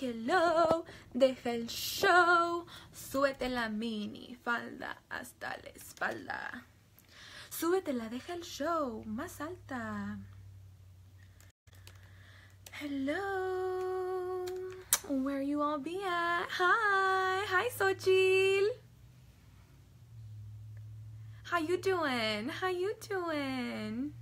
hello, deja el show, súbete la mini falda hasta la espalda, súbetela, deja el show, más alta. Hello, where you all be at? Hi, hi Sochil. How you doing? How you doing?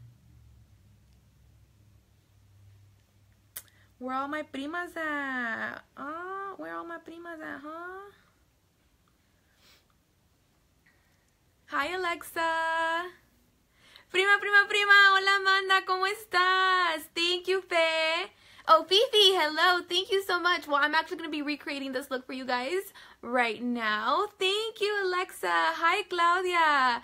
Where all my primas at? Oh, where all my primas at, huh? Hi Alexa. Prima, prima, prima. Hola Amanda, ¿cómo estás? Thank you, Fe. Oh, Fifi, hello. Thank you so much. Well, I'm actually going to be recreating this look for you guys right now. Thank you, Alexa. Hi, Claudia.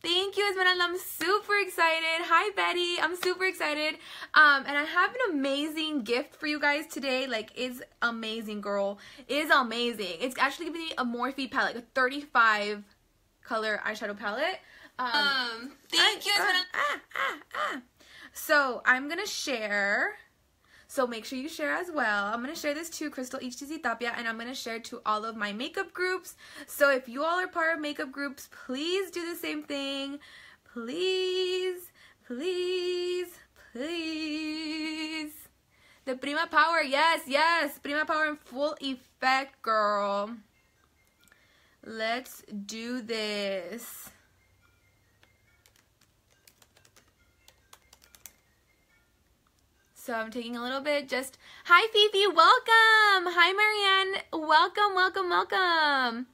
Thank you, Esmeralda. I'm super excited. Hi, Betty. I'm super excited. And I have an amazing gift for you guys today. Like, it's amazing, girl. It's amazing. It's actually going to be a Morphe palette, a 35 color eyeshadow palette. Thank you, Esmeralda. So I'm going to share, so make sure you share as well. I'm going to share this to Crystal HDZ Tapia, and I'm going to share to all of my makeup groups. So if you all are part of makeup groups, please do the same thing. Please, please, please. The Prima Power, yes, yes. Prima Power in full effect, girl. Let's do this. So I'm taking a little bit just, hi Fifi, welcome. Hi Marianne, welcome, welcome, welcome.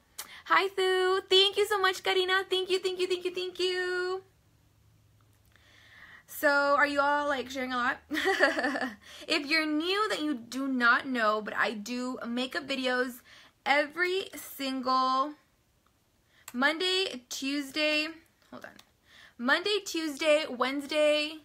Hi Thu, thank you so much Karina, thank you, thank you, thank you, thank you. So are you all like sharing a lot? If you're new that you do not know, but I do makeup videos every single Monday, Tuesday, hold on. Monday, Tuesday, Wednesday,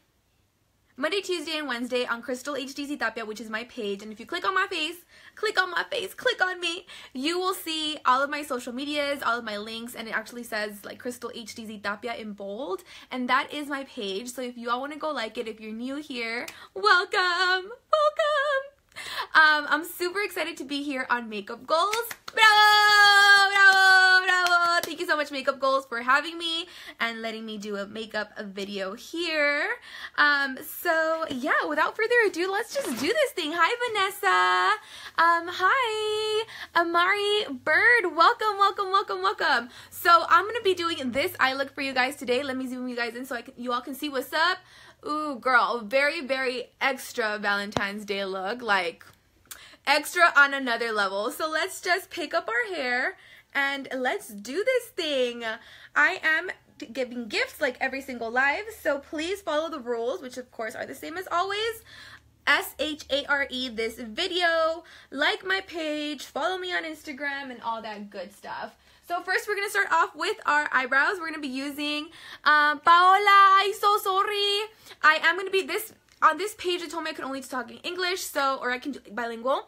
Monday, Tuesday, and Wednesday on Crystal HDZ Tapia, which is my page. And if you click on my face, click on my face, click on me, you will see all of my social medias, all of my links, and it actually says like Crystal HDZ Tapia in bold. And that is my page. So if you all want to go like it, if you're new here, welcome, welcome. I'm super excited to be here on Makeup Goals. Bravo, bravo, bravo. Thank you so much, Makeup Goals, for having me and letting me do a makeup video here. So yeah, without further ado, let's just do this thing. Hi, Vanessa. Hi, Amari Bird. Welcome, welcome, welcome, welcome. So I'm going to be doing this eye look for you guys today. Let me zoom you guys in so you all can see what's up. Ooh, girl, very, very extra Valentine's Day look, like extra on another level. So let's just pick up our hair and let's do this thing. I am giving gifts like every single live, so please follow the rules, which of course are the same as always. S-H-A-R-E this video, like my page, follow me on Instagram, and all that good stuff. So first we're going to start off with our eyebrows. We're going to be using Paola, I'm so sorry. I am going to be this, on this page they told me I could only talk in English, so, or I can do bilingual.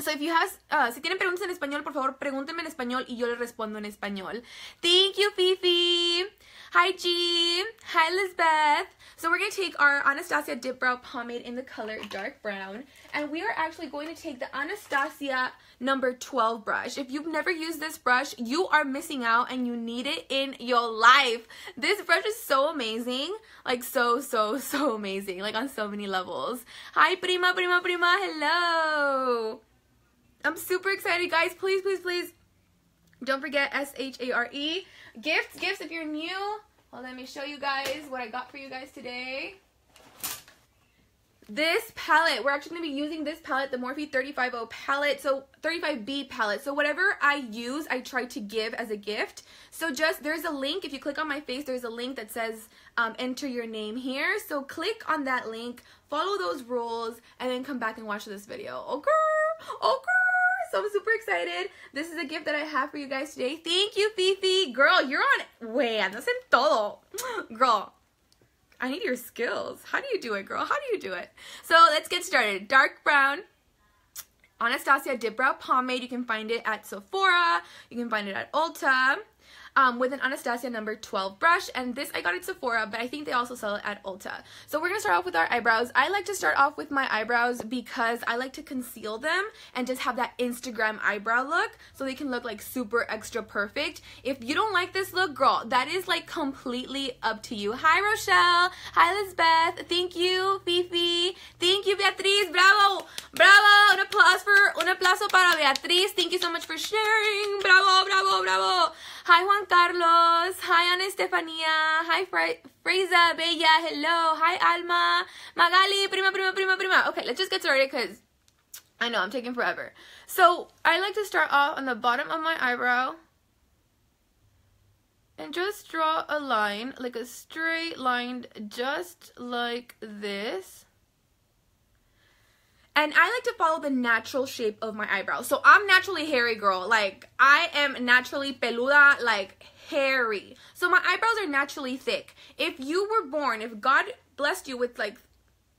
So if you have, si tienen preguntas en español, por favor, pregúntenme en español y yo les respondo en español. Thank you, Fifi. Hi, G. Hi, Elizabeth. So we're going to take our Anastasia Dip Brow Pomade in the color dark brown. And we are actually going to take the Anastasia number 12 brush. If you've never used this brush, you are missing out and you need it in your life. This brush is so amazing. Like so, so, so amazing. Like on so many levels. Hi, Prima, Prima, Prima. Hello. I'm super excited, guys. Please, please, please don't forget S-H-A-R-E. Gifts, gifts if you're new. Well, let me show you guys what I got for you guys today. This palette, we're actually going to be using this palette, the Morphe 35B palette, so 35B palette. So whatever I use, I try to give as a gift. So just, there's a link, if you click on my face, there's a link that says enter your name here. So click on that link, follow those rules, and then come back and watch this video. Okay, okay. So I'm super excited. This is a gift that I have for you guys today. Thank you, Fifi. Girl, you're on, way, andas en todo. Girl, I need your skills. How do you do it, girl? How do you do it? So let's get started. Dark brown Anastasia Dip Brow Pomade. You can find it at Sephora. You can find it at Ulta. with an Anastasia number 12 brush, and this I got at Sephora, but I think they also sell it at Ulta. So we're gonna start off with our eyebrows. I like to start off with my eyebrows because I like to conceal them and just have that Instagram eyebrow look, so they can look like super extra perfect. If you don't like this look, girl, that is like completely up to you. Hi Rochelle, hi Elizabeth, thank you Fifi, thank you Beatriz, bravo, bravo, un aplauso para Beatriz, thank you so much for sharing, bravo, bravo, bravo. Hi Juan Carlos, hi Ana Estefania, hi Freza Bella, hello, hi Alma, Magali, prima. Okay, let's just get started because I know I'm taking forever. So I like to start off on the bottom of my eyebrow and just draw a line, like a straight line, just like this. And I like to follow the natural shape of my eyebrow. So I'm naturally hairy, girl. Like, I am naturally peluda, like, hairy. So my eyebrows are naturally thick. If you were born, if God blessed you with, like,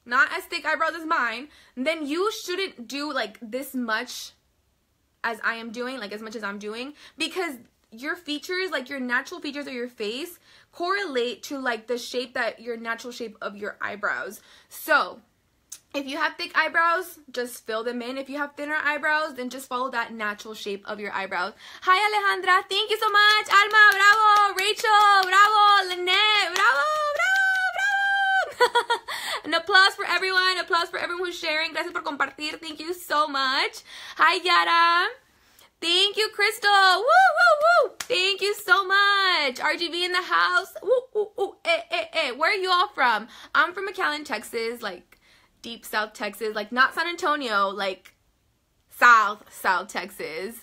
not as thick eyebrows as mine, then you shouldn't do, like, this much as I am doing, like, as much as I'm doing. Because your features, like, your natural features of your face correlate to, like, the shape that your natural shape of your eyebrows. So if you have thick eyebrows, just fill them in. If you have thinner eyebrows, then just follow that natural shape of your eyebrows. Hi, Alejandra. Thank you so much. Alma, bravo. Rachel, bravo. Lynette, bravo, bravo, bravo. An applause for everyone. Applause for everyone who's sharing. Gracias por compartir. Thank you so much. Hi, Yara. Thank you, Crystal. Woo, woo, woo. Thank you so much. RGB in the house. Woo, woo, woo. Eh, eh, eh. Where are you all from? I'm from McAllen, Texas. Like, deep South Texas, like not San Antonio, like South Texas.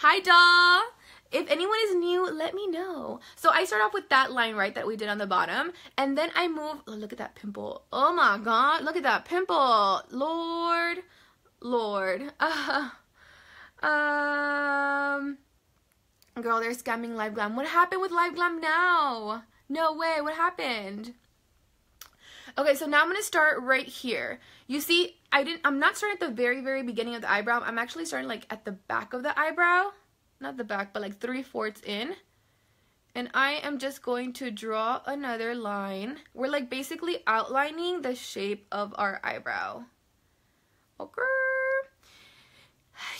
Hi, doll. If anyone is new, let me know. So I start off with that line, right, that we did on the bottom, and then I move. Oh, look at that pimple. Oh my God, look at that pimple. Lord, Lord. Girl, they're scamming Live Glam. What happened with Live Glam now? No way. What happened? Okay, so now I'm going to start right here. You see, I'm not starting at the very, very beginning of the eyebrow. I'm actually starting, like, at the back of the eyebrow. Not the back, but, like, 3/4 in. And I am just going to draw another line. We're, like, basically outlining the shape of our eyebrow. Okay.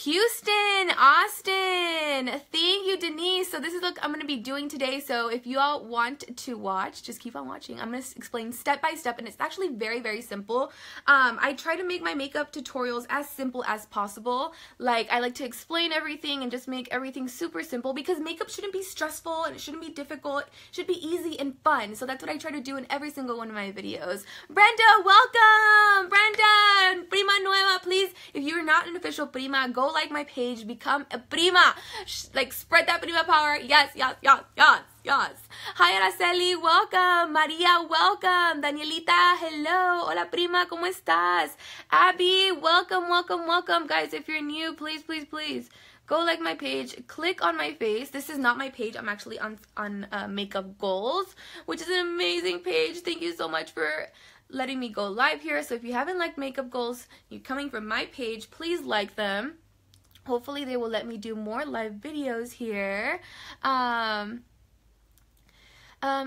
Houston, Austin, thank you, Denise. So this is what I'm going to be doing today. So if you all want to watch, just keep on watching. I'm going to explain step by step, and it's actually very, very simple. I try to make my makeup tutorials as simple as possible. Like, I like to explain everything and just make everything super simple because makeup shouldn't be stressful and it shouldn't be difficult. It should be easy and fun. So that's what I try to do in every single one of my videos. Brenda, welcome! Brenda, prima nueva, please. If you're not an official prima, go like my page, become a prima, like spread that prima power. Yes. Hi Araceli, welcome. Maria, welcome. Danielita, hello. Hola prima, ¿cómo estás? Abby, welcome. Guys, if you're new, please go like my page, click on my face. This is not my page. I'm actually on Makeup Goals, which is an amazing page. Thank you so much for letting me go live here. So if you haven't liked Makeup Goals, you're coming from my page, please like them. Hopefully they will let me do more live videos here.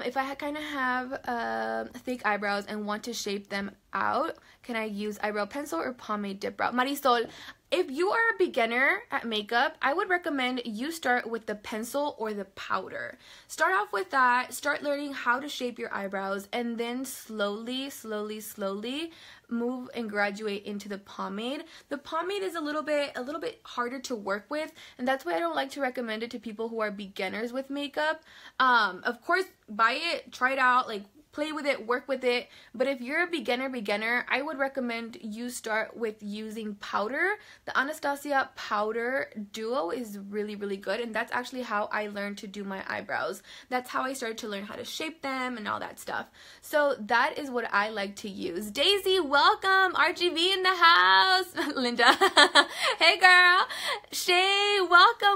If I kind of have thick eyebrows and want to shape them out, can I use eyebrow pencil or pomade dip brow? Marisol, if you are a beginner at makeup, I would recommend you start with the pencil or the powder. Start off with that. Start learning how to shape your eyebrows, and then slowly move and graduate into the pomade. The pomade is a little bit harder to work with, and that's why I don't like to recommend it to people who are beginners with makeup. Of course, buy it, try it out, like, play with it, work with it, but if you're a beginner, I would recommend you start with using powder. The Anastasia powder duo is really good, and that's actually how I learned to do my eyebrows. That's how I started to learn how to shape them and all that stuff. So that is what I like to use. Daisy, welcome. RGB in the house. Linda, hey girl. Shay, welcome.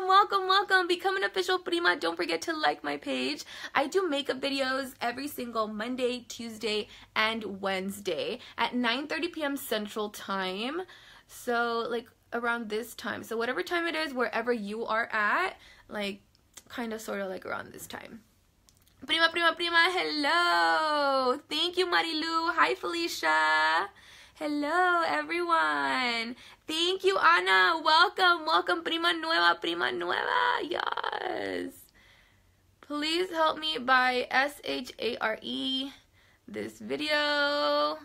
Become an official prima. Don't forget to like my page. I do makeup videos every single Monday, Tuesday, and Wednesday at 9:30 p.m. Central Time. So, like, around this time. So, whatever time it is, wherever you are at, like, kind of sort of like around this time. Prima, prima, prima, hello. Thank you, Marilu. Hi, Felicia. Hello, everyone. Thank you, Ana. Welcome, welcome, prima nueva, yes. Please help me by S-H-A-R-E this video.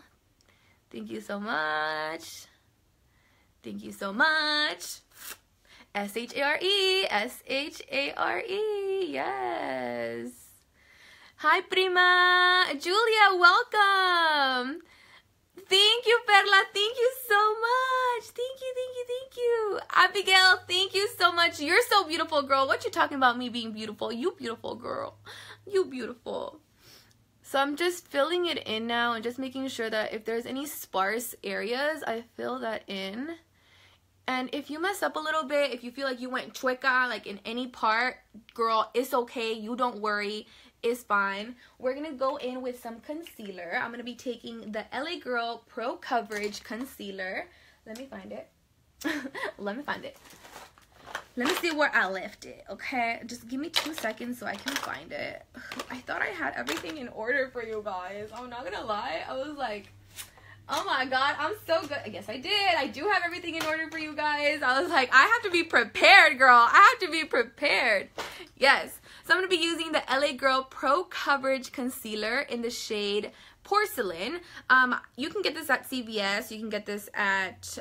Thank you so much. Thank you so much. S-H-A-R-E, S-H-A-R-E, yes. Hi, prima. Julia, welcome. Thank you, Perla. Thank you so much. Thank you, thank you, thank you. Abigail, thank you so much. You're so beautiful, girl. What you talking about me being beautiful? You beautiful, girl. You beautiful. So I'm just filling it in now and just making sure that if there's any sparse areas, I fill that in. And if you mess up a little bit, if you feel like you went chueca, like in any part, girl, it's okay. You don't worry. It's fine. We're gonna go in with some concealer. I'm gonna be taking the LA Girl Pro Coverage Concealer. Let me find it. Let me find it. Let me see where I left it, okay? Just give me 2 seconds so I can find it. I thought I had everything in order for you guys. I'm not gonna lie. I was like, oh my god, I'm so good. Yes, I did. I do have everything in order for you guys. I was like, I have to be prepared, girl. I have to be prepared. Yes. So I'm going to be using the LA Girl Pro Coverage Concealer in the shade Porcelain. You can get this at CVS. You can get this at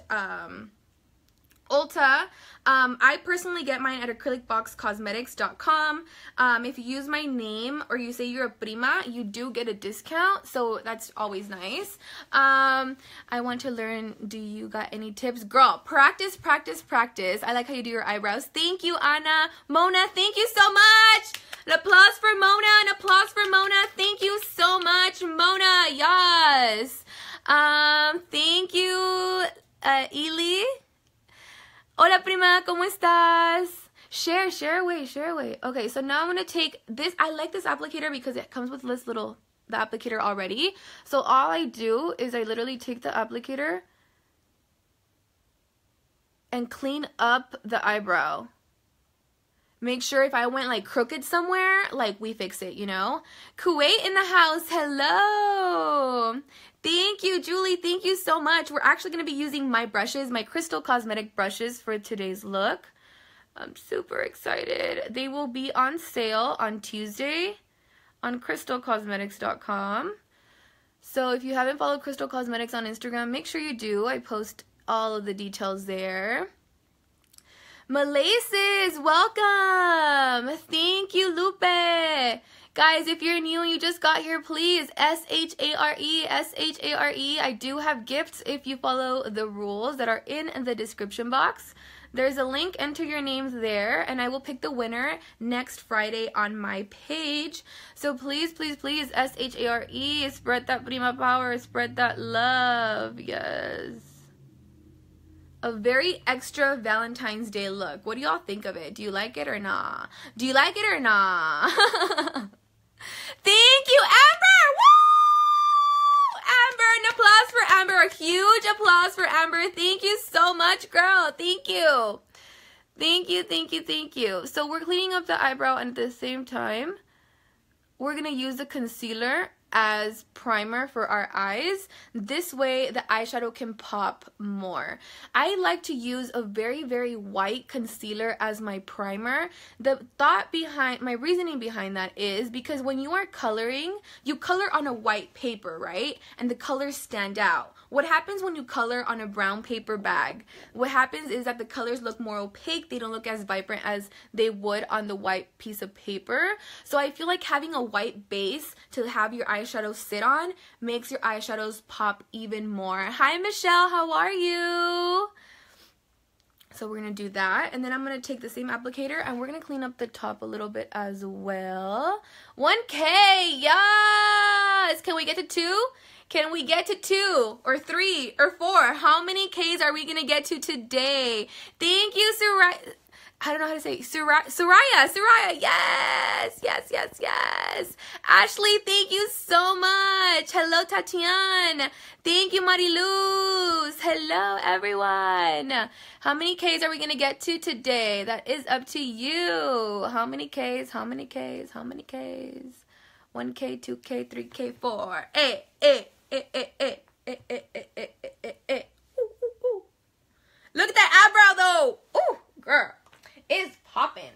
Ulta. I personally get mine at acrylicboxcosmetics.com. If you use my name or you say you're a prima, you do get a discount. So that's always nice. I want to learn. Do you got any tips? Girl, practice, practice, practice. I like how you do your eyebrows. Thank you, Anna. Mona, thank you so much. An applause for Mona. An applause for Mona. Thank you so much, Mona. Yes. Thank you, Eli. Hola, prima, ¿cómo estás? Share, share away, share away. Okay, so now I'm going to take this. I like this applicator because it comes with this little, the applicator already. So all I do is I literally take the applicator and clean up the eyebrow. Make sure if I went like crooked somewhere, like we fix it, you know? Kuwait in the house, hello! Thank you, Julie. Thank you so much. We're actually going to be using my brushes, my Crystal Cosmetic brushes for today's look. I'm super excited. They will be on sale on Tuesday on crystalcosmetics.com. So if you haven't followed Crystal Cosmetics on Instagram, make sure you do. I post all of the details there. Malaces, welcome. Thank you, Lupe. Guys, if you're new and you just got here, please, S-H-A-R-E, S-H-A-R-E. I do have gifts if you follow the rules that are in the description box. There's a link, enter your names there, and I will pick the winner next Friday on my page. So please, please, please, S-H-A-R-E, spread that prima power, spread that love, yes. A very extra Valentine's Day look. What do y'all think of it? Do you like it or nah? Do you like it or nah? Thank you, Amber! Woo! Amber, an applause for Amber. A huge applause for Amber. Thank you so much, girl. Thank you. Thank you, thank you, thank you. So we're cleaning up the eyebrow, and at the same time, we're going to use the concealer as primer for our eyes. This way, the eyeshadow can pop more. I like to use a very, very white concealer as my primer. The thought behind, my reasoning behind that is because when you are coloring, you color on a white paper, right? And the colors stand out. What happens when you color on a brown paper bag? What happens is that the colors look more opaque. They don't look as vibrant as they would on the white piece of paper. So I feel like having a white base to have your eyeshadow sit on makes your eyeshadows pop even more. Hi, Michelle. How are you? So we're going to do that. And then I'm going to take the same applicator and we're going to clean up the top a little bit as well. 1K. Yes. Can we get to 2? Can we get to 2 or 3 or 4? How many Ks are we going to get to today? Thank you, Sarai. I don't know how to say it. Soraya, yes. Ashley, thank you so much. Hello, Tatiana. Thank you, Mariluz. Hello, everyone. How many Ks are we going to get to today? That is up to you. How many Ks? 1K, 2K, 3K, 4. Look at that eyebrow, though. Ooh, girl. It's popping.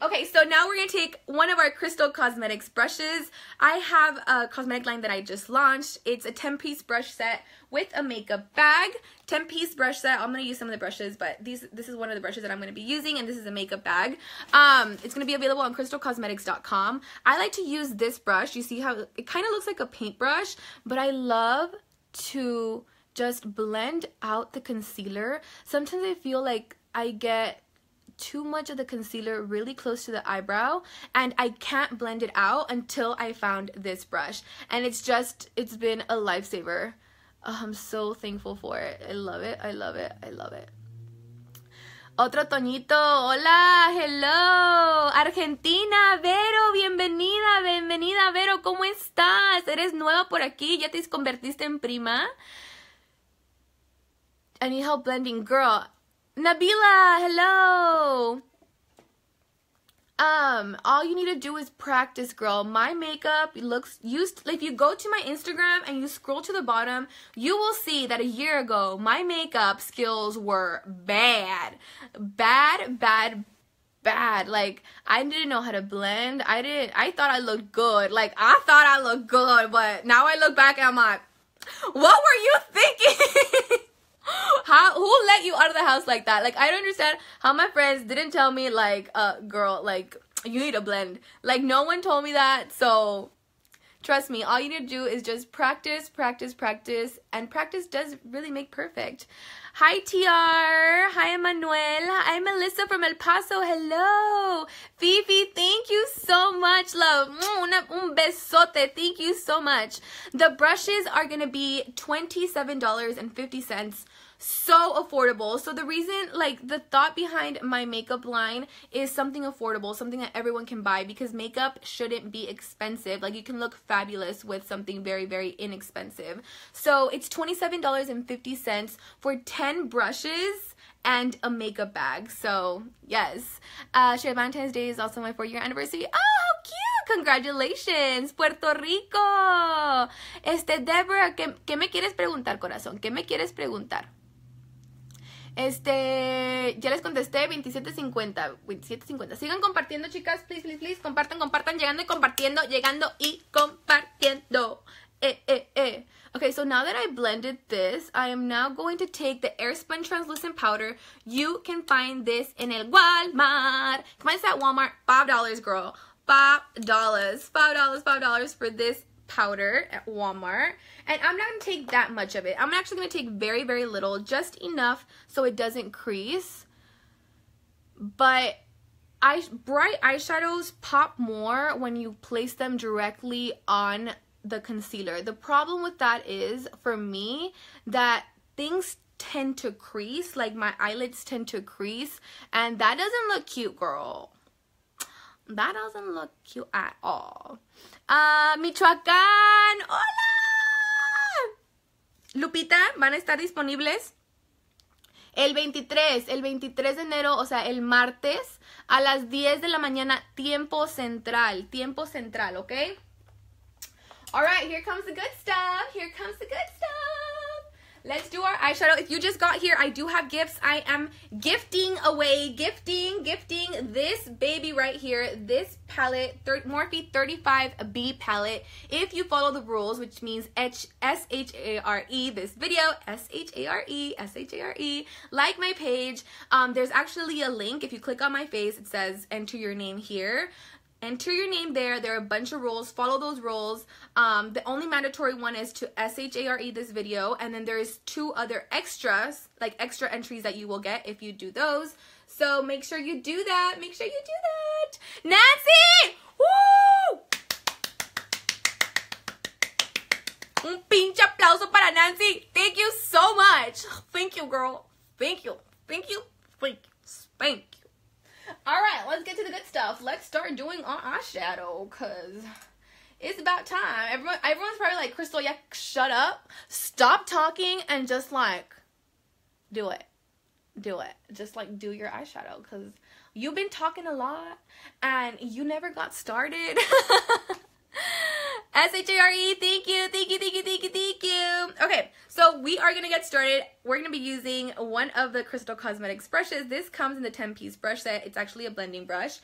Okay, so now we're going to take one of our Crystal Cosmetics brushes. I have a cosmetic line that I just launched. It's a 10-piece brush set with a makeup bag. 10-piece brush set. I'm going to use some of the brushes, but this is one of the brushes that I'm going to be using, and this is a makeup bag. It's going to be available on crystalcosmetics.com. I like to use this brush. You see how it kind of looks like a paintbrush, but I love to just blend out the concealer. Sometimes I feel like I get too much of the concealer really close to the eyebrow and I can't blend it out until I found this brush, and it's been a lifesaver. I'm so thankful for it. I love it. Otro Toñito, hola, hello, Argentina, Vero, bienvenida, Vero, ¿cómo estás? ¿Eres nueva por aquí? ¿Ya te convertiste en prima? I need help blending, girl. Nabila, hello. All you need to do is practice, girl. My makeup looks used. If you go to my Instagram and you scroll to the bottom, you will see that a year ago my makeup skills were bad. Like, I didn't know how to blend. I thought I looked good. But now I look back and I'm like, what were you thinking? Who let you out of the house like that? Like, I don't understand how my friends didn't tell me, like, girl, like, you need a blend. Like, no one told me that. So trust me, all you need to do is just practice, and practice does really make perfect. Hi, TR. Hi, Emmanuel. Hi, Melissa from El Paso. Hello. Fifi, thank you so much, love. Un besote. Thank you so much. The brushes are going to be $27.50. So affordable. So the reason, like, the thought behind my makeup line is something affordable, something that everyone can buy, because makeup shouldn't be expensive. Like, you can look fabulous with something very, very inexpensive. So it's $27.50 for 10 brushes and a makeup bag. So yes, Valentine's Day is also my 4-year anniversary. Oh, how cute! Congratulations, Puerto Rico. Deborah, ¿qué me quieres preguntar, corazón? ¿Qué me quieres preguntar? Ya les contesté, 27.50. Sigan compartiendo, chicas, please. Compartan, llegando y compartiendo, Okay, so now that I blended this, I am now going to take the Airspun translucent powder. You can find this in el Walmart. Come on, it's at Walmart. $5, girl. $5 for this powder at Walmart. And I'm not going to take that much of it. I'm actually going to take very, very little, just enough so it doesn't crease. But bright eyeshadows pop more when you place them directly on the concealer. The problem with that is, for me, that things tend to crease. Like, my eyelids tend to crease, and that doesn't look cute, girl. That doesn't look cute at all. Michoacán, hola. Lupita, van a estar disponibles el 23 de enero, o sea, el martes, a las 10 de la mañana, tiempo central, ¿ok? Alright, here comes the good stuff. Let's do our eyeshadow. If you just got here, I do have gifts. I am gifting away, gifting this baby right here, this palette, Morphe 35B palette. If you follow the rules, which means S-H-A-R-E, this video, S-H-A-R-E, like my page. There's actually a link. If you click on my face, it says enter your name here. Enter your name there. There are a bunch of rules. Follow those rules. The only mandatory one is to S-H-A-R-E this video. And then there's 2 other extras, like extra entries that you will get if you do those. So make sure you do that. Nancy! Woo! Un pinche aplauso para Nancy. Thank you so much. Thank you, girl. Thank you. Alright, let's get to the good stuff. Let's start doing our eyeshadow, because it's about time. Everyone's probably like, Crystal, yeah, shut up. Stop talking and just, like, do it. Do it. Just, like, do your eyeshadow, because you've been talking a lot, and you never got started. S-H-A-R-E, thank you, thank you, thank you, thank you, thank you. Okay, so we are going to get started. We're going to be using one of the Crystal Cosmetics brushes. This comes in the 10-piece brush set. It's actually a blending brush.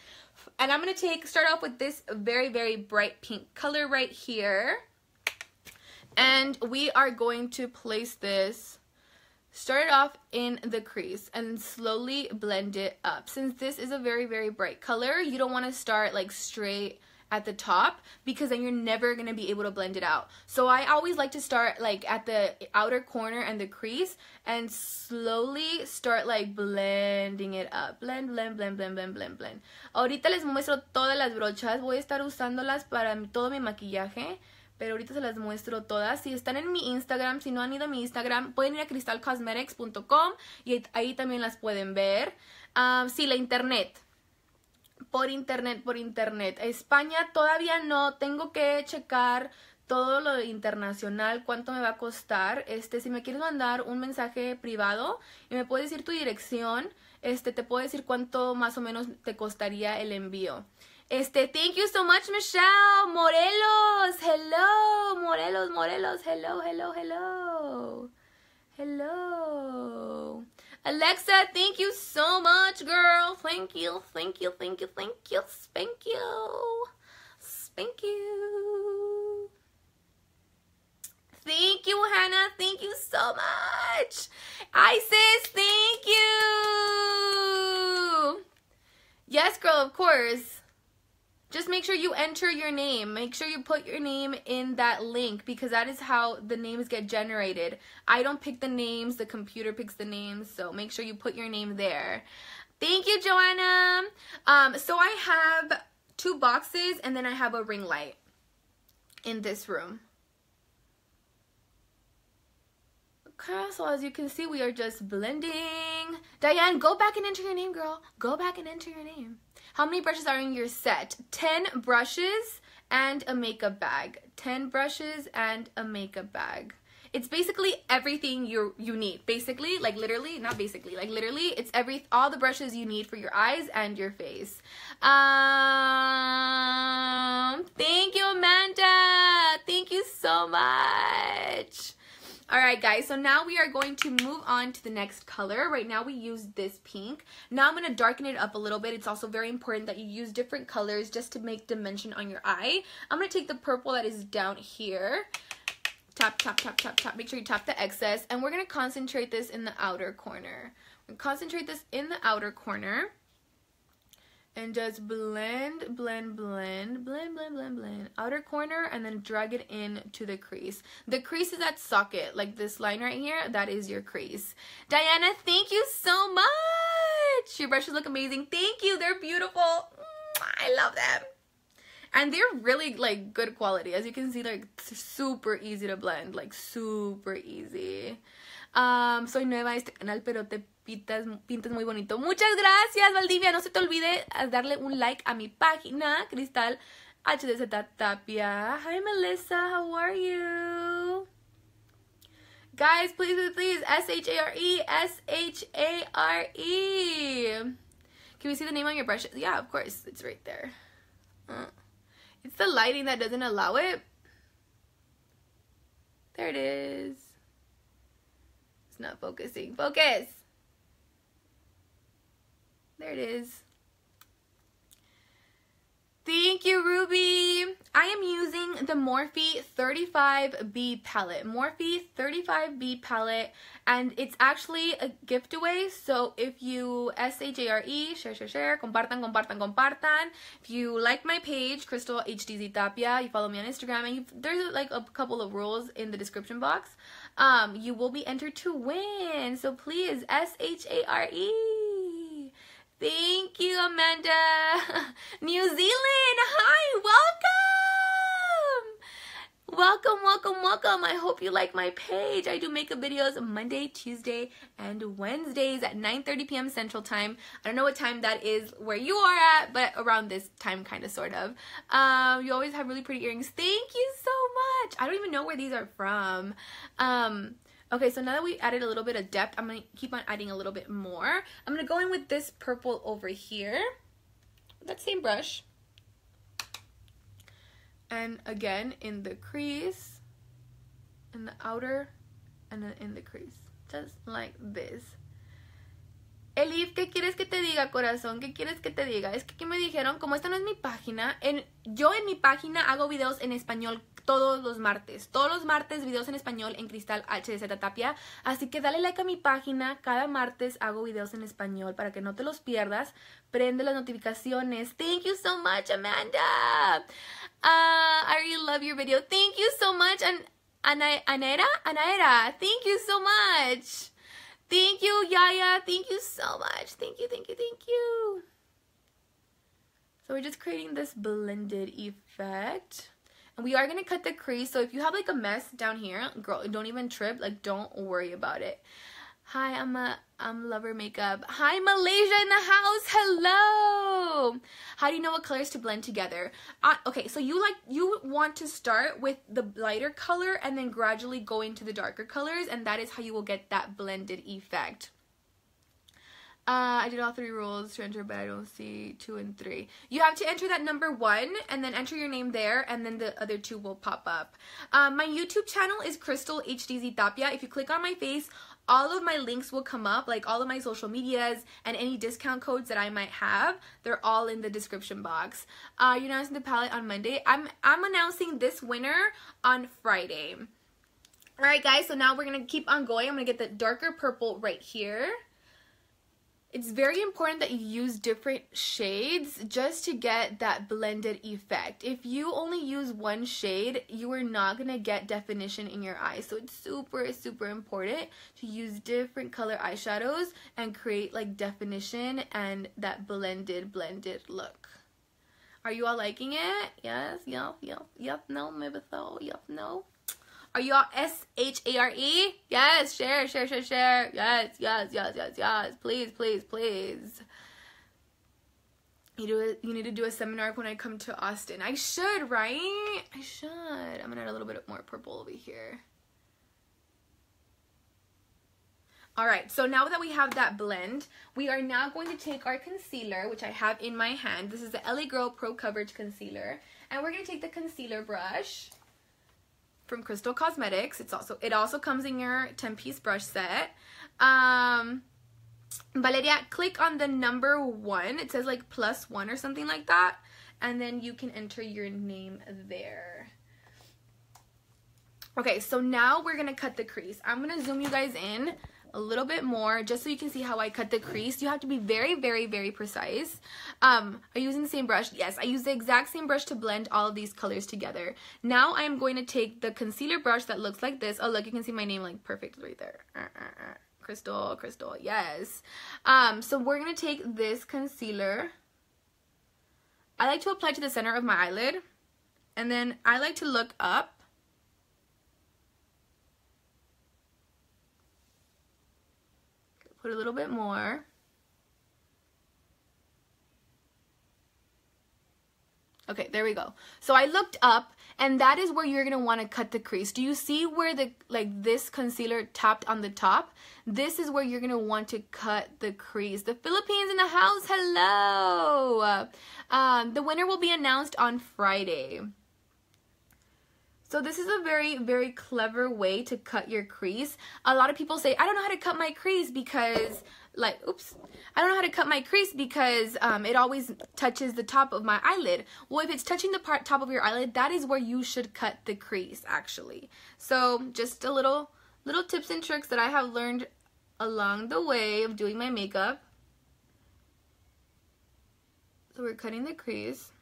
And I'm going to start off with this very, very bright pink color right here. And we are going to place this, start it off in the crease and slowly blend it up. Since this is a very, very bright color, you don't want to start like straight at the top, because then you're never going to be able to blend it out. So I always like to start like at the outer corner and the crease and slowly start like blending it up. Blend, blend, blend, blend, blend, blend, blend. Ahorita les muestro todas las brochas. Voy a estar usándolas para todo mi maquillaje, pero ahorita se las muestro todas. Si están en mi Instagram, si no han ido a mi Instagram, pueden ir a crystalcosmetics.com y ahí también las pueden ver. Sí, la internet. Por internet. España todavía no. Tengo que checar todo lo internacional, cuánto me va a costar. Si me quieres mandar un mensaje privado y me puedes decir tu dirección, te puedo decir cuánto más o menos te costaría el envío. Thank you so much, Michelle. Morelos, hello. Morelos, hello. Alexa, thank you so much, girl. Thank you. Spank you. Thank you, Hannah. Thank you so much. Isis, thank you. Yes, girl, of course. Just make sure you enter your name. Make sure you put your name in that link, because that is how the names get generated. I don't pick the names. The computer picks the names. So make sure you put your name there. Thank you, Joanna. So I have 2 boxes, and then I have a ring light in this room. Okay, so as you can see, we are just blending. Diane, go back and enter your name, girl. Go back and enter your name. How many brushes are in your set? 10 brushes and a makeup bag. 10 brushes and a makeup bag. It's basically everything you need. Basically, like literally, not basically, like literally, it's all the brushes you need for your eyes and your face. Thank you, Amanda. Thank you so much. All right, guys, so now we are going to move on to the next color. Right now we use this pink. Now I'm going to darken it up a little bit. It's also very important that you use different colors just to make dimension on your eye. I'm going to take the purple that is down here. Tap, tap, tap, tap, tap. Make sure you tap the excess. And we're going to concentrate this in the outer corner. And just blend, blend, blend, blend, blend, blend, blend. Outer corner, and then drag it in to the crease. The crease is that socket, like this line right here. That is your crease. Diana, thank you so much. Your brushes look amazing. Thank you. They're beautiful. I love them. And they're really, like, good quality. As you can see, like, super easy to blend. Like, super easy. Soy nueva a este canal, pero te pintas muy bonito. Muchas gracias, Valdivia. No se te olvide darle un like a mi página, Crystal HDZ Tapia. Hi, Melissa. How are you? Guys, please. S-H-A-R-E. S-H-A-R-E. Can we see the name on your brushes? Yeah, of course. It's right there. It's the lighting that doesn't allow it. There it is. It's not focusing. Focus! There it is. Thank you, Ruby. I am using the Morphe 35B palette. Morphe 35B palette. And it's actually a giveaway. So if you share, compartan. If you like my page, Crystal HDZ Tapia, you follow me on Instagram, and there's like a couple of rules in the description box. You will be entered to win. So please, share. Thank you, Amanda. New Zealand, hi, welcome. Welcome. I hope you like my page. I do makeup videos Monday, Tuesday, and Wednesdays at 9:30 p.m. Central Time. I don't know what time that is where you are at, but around this time, kind of, sort of. You always have really pretty earrings. Thank you so much. I don't even know where these are from. Okay, so now that we added a little bit of depth, I'm going to keep on adding a little bit more. I'm going to go in with this purple over here, that same brush. And again, in the crease, in the outer, and then in the crease, just like this. Elif, ¿qué quieres que te diga, corazón? ¿Qué quieres que te diga? Es que ¿qué me dijeron? Como esta no es mi página, yo en mi página hago videos en español todos los martes, videos en español en Crystal HDZ Tapia. Así que dale like a mi página. Cada martes hago videos en español para que no te los pierdas. Prende las notificaciones. Thank you so much, Amanda. I really love your video. Thank you so much. And Anaera, thank you so much. Thank you, Yaya. Thank you so much. Thank you. So we're just creating this blended effect. We are going to cut the crease, so if you have like a mess down here, girl, don't even trip, like don't worry about it. Hi, I'm Lover Makeup. Hi, Malaysia in the house. Hello. How do you know what colors to blend together? Okay, so you want to start with the lighter color and then gradually go into the darker colors, and that is how you will get that blended effect. I did all three rules to enter, but I don't see 2 and 3. You have to enter that number 1 and then enter your name there, and then the other 2 will pop up. My YouTube channel is Crystal HDZ Tapia. If you click on my face, all of my links will come up, like all of my social medias and any discount codes that I might have. They're all in the description box. You're announcing the palette on Monday. I'm announcing this winner on Friday. All right, guys. So now we're gonna keep on going. I'm gonna get the darker purple right here. It's very important that you use different shades just to get that blended effect. If you only use one shade, you are not going to get definition in your eyes. So it's super, super important to use different color eyeshadows and create like definition and that blended look. Are you all liking it? Yes, yup, no, maybe so, yup, no. Are you all S-H-A-R-E? Yes, share. Yes. Please. You need to do a seminar when I come to Austin. I should, right? I should. I'm going to add a little bit more purple over here. All right, so now that we have that blend, we are now going to take our concealer, which I have in my hand. This is the LA Girl Pro Coverage Concealer. And we're going to take the concealer brush from Crystal Cosmetics. It also comes in your 10-piece brush set. Valeria, click on the number 1. It says like +1 or something like that, and then you can enter your name there. Okay, so now we're gonna cut the crease. I'm gonna zoom you guys in a little bit more just so you can see how I cut the crease. You have to be very, very, very precise. Are you using the same brush? Yes, I use the exact same brush to blend all of these colors together. Now I am going to take the concealer brush that looks like this. Oh look, you can see my name like perfect right there. Crystal, yes. So we're gonna take this concealer. I like to apply to the center of my eyelid, and then I like to look up. Put a little bit more. Okay, there we go. So I looked up, and that is where you're gonna wanna cut the crease. Do you see where the, like this concealer tapped on the top? This is where you're gonna want to cut the crease. The Philippines in the house, hello! The winner will be announced on Friday. So this is a very, very clever way to cut your crease. A lot of people say, I don't know how to cut my crease because, like, oops. I don't know how to cut my crease because it always touches the top of my eyelid. Well, if it's touching the top of your eyelid, that is where you should cut the crease, actually. So just a little tips and tricks that I have learned along the way of doing my makeup. So we're cutting the crease.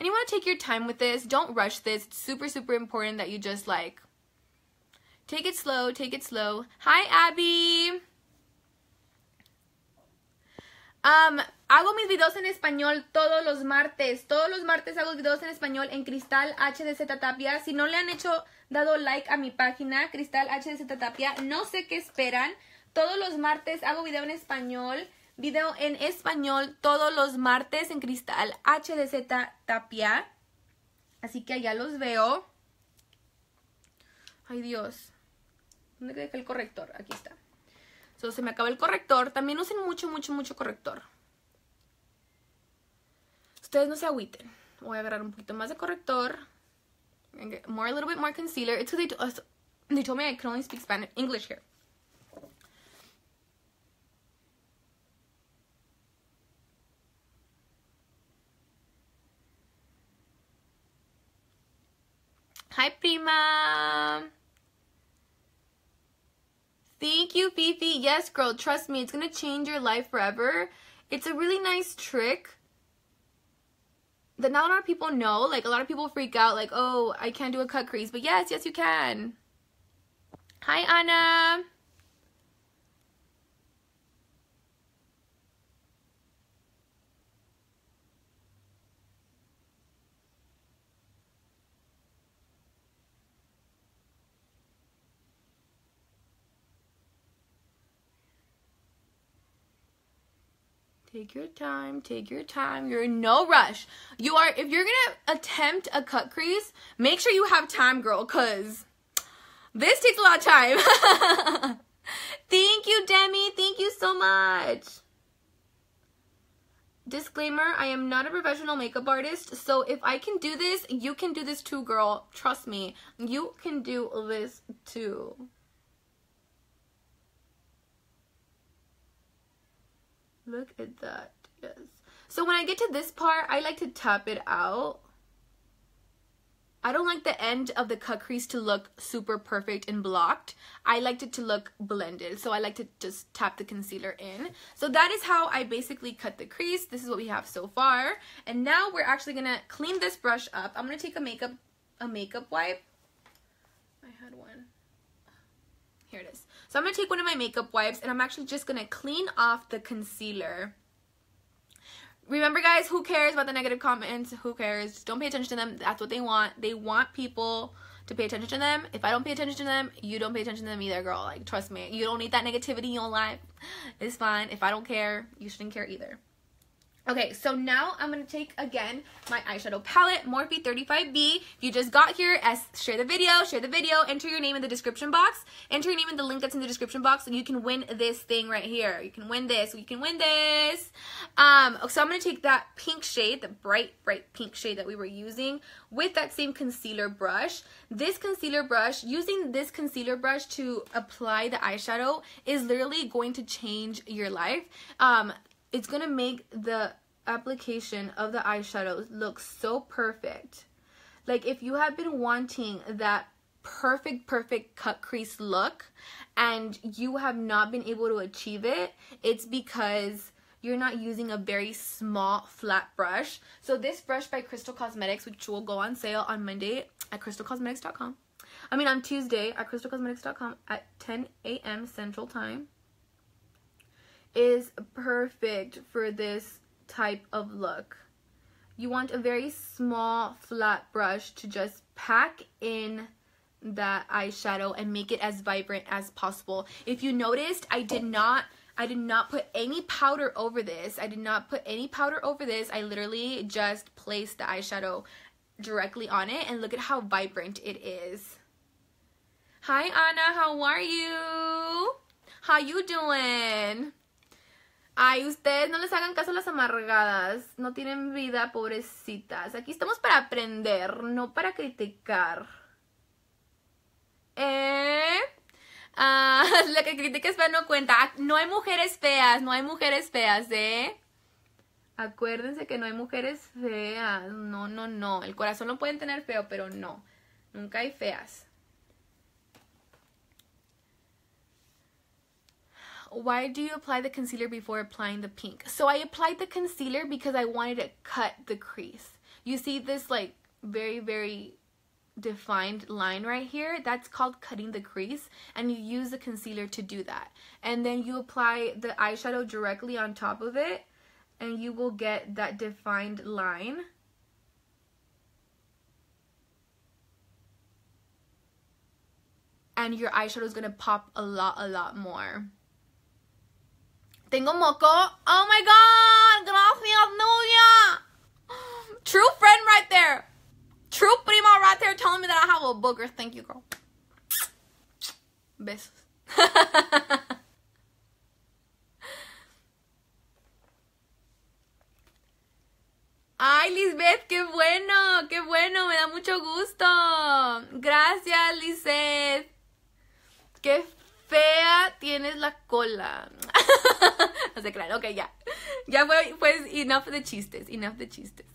And you want to take your time with this. Don't rush this. It's super, super important that you just like take it slow. Hi, Abby. Hago mis videos en español todos los martes. Todos los martes hago videos en español en Crystal HDZ Tapia. Si no le han dado like a mi página, Crystal HDZ Tapia, no sé qué esperan. Todos los martes hago video en español. Video en español todos los martes en Crystal HDZ Tapia. Así que allá los veo. Ay, Dios. ¿Dónde dejé el corrector? Aquí está. So, se me acaba el corrector. También usen mucho, mucho, mucho corrector. Ustedes no se agüiten. Voy a agarrar un poquito más de corrector. More, a little bit more concealer. It's because they told me I can only speak Spanish, English here. Hi, Prima. Thank you, Fifi. Yes, girl, trust me. It's going to change your life forever. It's a really nice trick that not a lot of people know. Like, a lot of people freak out. Like, oh, I can't do a cut crease. But yes, yes, you can. Hi, Anna. Take your time, take your time. You're in no rush. You are, if you're gonna attempt a cut crease, make sure you have time, girl, because this takes a lot of time. Thank you, Demi. Thank you so much. Disclaimer, I am not a professional makeup artist, so if I can do this, you can do this too, girl. Trust me, you can do this too. Look at that, yes. So when I get to this part, I like to top it out. I don't like the end of the cut crease to look super perfect and blocked. I liked it to look blended. So I like to just tap the concealer in. So that is how I basically cut the crease. This is what we have so far. And now we're actually gonna clean this brush up. I'm gonna take a makeup wipe. I had one. Here it is. So I'm going to take one of my makeup wipes and I'm actually just going to clean off the concealer. Remember, guys, who cares about the negative comments? Who cares? Just don't pay attention to them. That's what they want. They want people to pay attention to them. If I don't pay attention to them, you don't pay attention to them either, girl. Like, trust me. You don't need that negativity in your life. It's fine. If I don't care, you shouldn't care either. Okay, so now I'm going to take, again, my eyeshadow palette, Morphe 35B. If you just got here, share the video, enter your name in the description box. Enter your name in the link that's in the description box, and you can win this thing right here. You can win this. You can win this. So I'm going to take that pink shade, the bright, bright pink shade that we were using, with that same concealer brush. This concealer brush, using this concealer brush to apply the eyeshadow is literally going to change your life. It's going to make the application of the eyeshadows look so perfect. Like, if you have been wanting that perfect, perfect cut crease look and you have not been able to achieve it, it's because you're not using a very small, flat brush. So this brush by Crystal Cosmetics, which will go on sale on Monday at crystalcosmetics.com. I mean, on Tuesday at crystalcosmetics.com at 10 a.m. Central Time, is perfect for this type of look. You want a very small flat brush to just pack in that eyeshadow and make it as vibrant as possible. If you noticed, I did not put any powder over this. I did not put any powder over this. I literally just placed the eyeshadow directly on it, and look at how vibrant it is. Hi, Anna, how are you? How you doing? Ay, ustedes no les hagan caso a las amargadas. No tienen vida, pobrecitas. Aquí estamos para aprender, no para criticar. La que critica es fea no cuenta. No hay mujeres feas, no hay mujeres feas, ¿eh? Acuérdense que no hay mujeres feas. No, no, no. El corazón lo pueden tener feo, pero no. Nunca hay feas. Why do you apply the concealer before applying the pink? So I applied the concealer because I wanted to cut the crease. You see this, like, very, very defined line right here? That's called cutting the crease, and you use the concealer to do that. And then you apply the eyeshadow directly on top of it and you will get that defined line. And your eyeshadow is going to pop a lot more. Tengo moco. Oh my god. Gracias, Nuya. True friend right there. True prima right there telling me that I have a booger. Thank you, girl. Besos. Ay, Lisbeth, qué bueno. Qué bueno. Me da mucho gusto. Gracias, Lisbeth. Qué fea tienes la cola. No se crean. Ok, ya. Ya fue, pues, enough de chistes. Enough de chistes.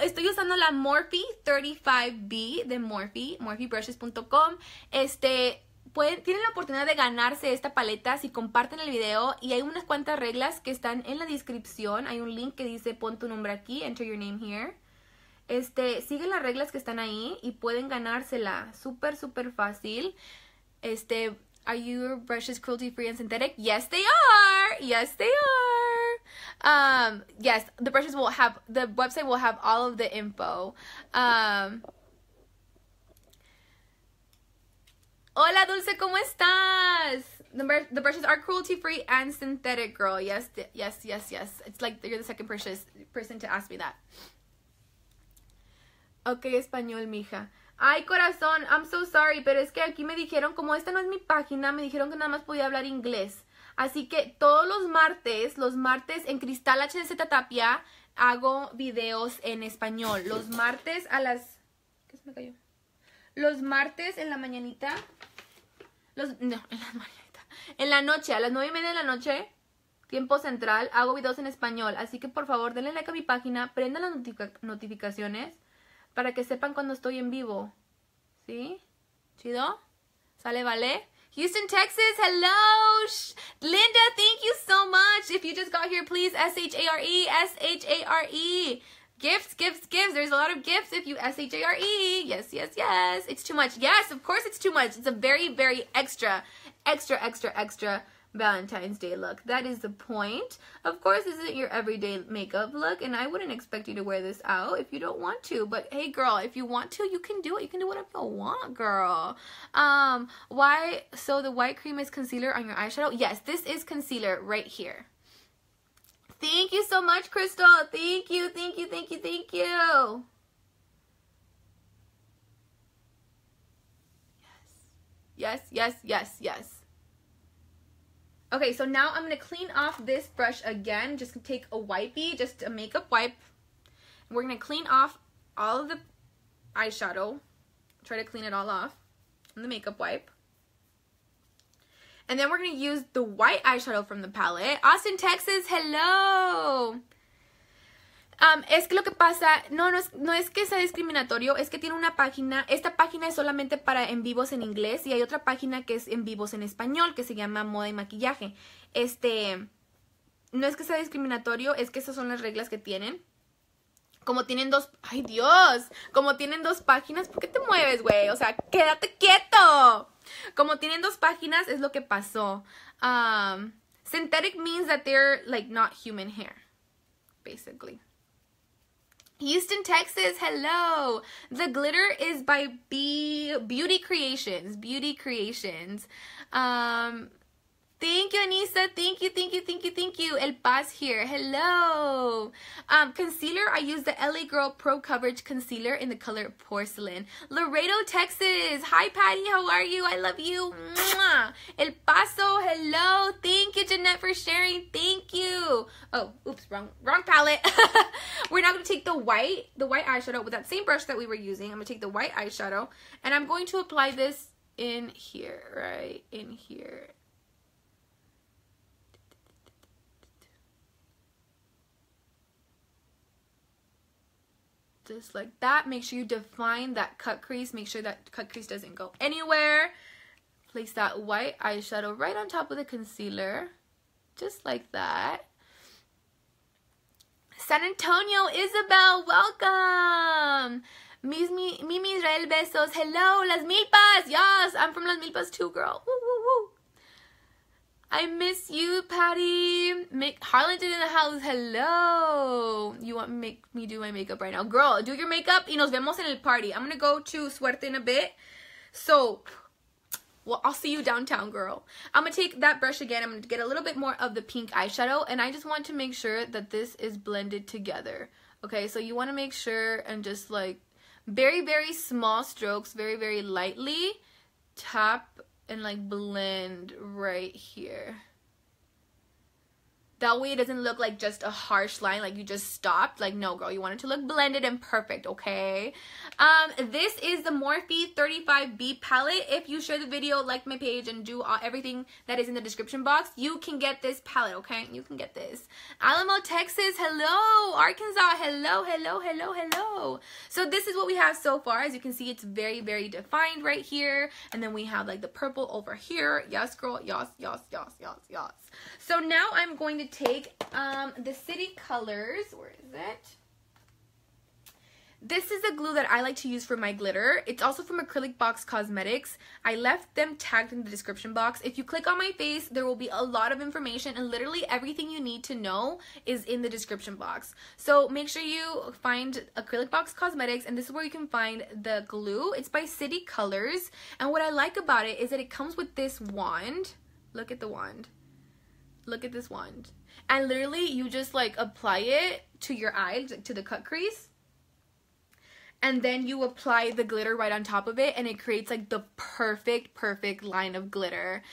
Estoy usando la Morphe 35B de Morphe. Morphebrushes.com. Tienen la oportunidad de ganarse esta paleta si comparten el video. Y hay unas cuantas reglas que están en la descripción. Hay un link que dice pon tu nombre aquí. Enter your name here. Siguen las reglas que están ahí y pueden ganársela. Súper, súper fácil. Are your brushes cruelty free and synthetic? Yes, they are. Yes, they are. Yes, the brushes will have, the website will have all of the info. Hola, Dulce, ¿cómo estás? The brushes are cruelty free and synthetic, girl. Yes, yes, yes, yes. It's like you're the second person to ask me that. Okay, español, mija. Ay, corazón, I'm so sorry, pero es que aquí me dijeron, como esta no es mi página, me dijeron que nada más podía hablar inglés. Así que todos los martes en Crystal HDZ Tapia hago videos en español. Los martes a las... ¿Qué se me cayó? Los martes en la mañanita. En la noche, a las 9:30 de la noche, tiempo central, hago videos en español. Así que por favor, denle like a mi página, prendan las notificaciones. Para que sepan cuando estoy en vivo. ¿Sí? ¿Chido? ¿Sale, vale? Houston, Texas. Hello. Linda, thank you so much. If you just got here, please. S-H-A-R-E. S-H-A-R-E. Gifts, gifts, gifts. There's a lot of gifts if you S-H-A-R-E. Yes, yes, yes. It's too much. Yes, of course it's too much. It's a very, very extra Valentine's Day look. That is the point. Of course, this isn't your everyday makeup look, and I wouldn't expect you to wear this out if you don't want to. But hey, girl, if you want to, you can do it. You can do whatever you want, girl. Why? So the white cream is concealer on your eyeshadow? Yes, this is concealer right here. Thank you so much, Crystal. Thank you, thank you, thank you, thank you. Yes, yes, yes, yes, yes. Okay, so now I'm going to clean off this brush again. Just take a wipey, just a makeup wipe. We're going to clean off all of the eyeshadow. Try to clean it all off on the makeup wipe. And then we're going to use the white eyeshadow from the palette. Austin, Texas, hello! Es que lo que pasa, no es que sea discriminatorio, es que tiene una página. Esta página es solamente para en vivos en inglés y hay otra página que es en vivos en español que se llama Moda y Maquillaje. No es que sea discriminatorio, es que esas son las reglas que tienen. Como tienen dos, ay Dios, como tienen dos páginas, ¿por qué te mueves, güey? O sea, quédate quieto. Como tienen dos páginas es lo que pasó. Synthetic means that they're like not human hair, basically. Houston, Texas, hello. The glitter is by Beauty Creations. Beauty Creations. Thank you, Anissa. Thank you, thank you, thank you, thank you. El Paz here. Hello. Concealer, I use the LA Girl Pro Coverage Concealer in the color Porcelain. Laredo, Texas. Hi, Patty. How are you? I love you. Mwah. El Paso, hello. Thank you, Jeanette, for sharing. Thank you. Oh, oops, wrong palette. We're now going to take the white eyeshadow with that same brush that we were using. I'm going to take the white eyeshadow, and I'm going to apply this in here, right in here. Just like that. Make sure you define that cut crease. Make sure that cut crease doesn't go anywhere. Place that white eyeshadow right on top of the concealer. Just like that. San Antonio, Isabel, welcome. Mimi Israel, besos. Hello, Las Milpas. Yes, I'm from Las Milpas too, girl. Woo, woo, woo. I miss you, Patty. Harlington in the house. Hello. You want to make me do my makeup right now? Girl, do your makeup y nos vemos en el party. I'm going to go to Suerte in a bit. So, well, I'll see you downtown, girl. I'm going to take that brush again. I'm going to get a little bit more of the pink eyeshadow. And I just want to make sure that this is blended together. Okay, so you want to make sure and just like very, very small strokes, very, very lightly tap and like blend right here. That way it doesn't look like just a harsh line, like you just stopped. Like, no, girl, you want it to look blended and perfect, okay? This is the Morphe 35B palette. If you share the video, like my page, and do everything that is in the description box, you can get this palette, okay? You can get this. Alamo, Texas, hello. Arkansas, hello, hello, hello, hello. So this is what we have so far. As you can see, it's very, very defined right here. And then we have like the purple over here. Yes, girl, yes, yes, yes, yes, yes. So now I'm going to take the City Colors. Where is it? This is the glue that I like to use for my glitter. It's also from Acrylic Box Cosmetics. I left them tagged in the description box. If you click on my face, there will be a lot of information, and literally everything you need to know is in the description box. So make sure you find Acrylic Box Cosmetics, and this is where you can find the glue. It's by City Colors, and what I like about it is that it comes with this wand. Look at the wand. Look at this wand. And literally, you just like apply it to your eye, to the cut crease. And then you apply the glitter right on top of it, and it creates like the perfect, perfect line of glitter.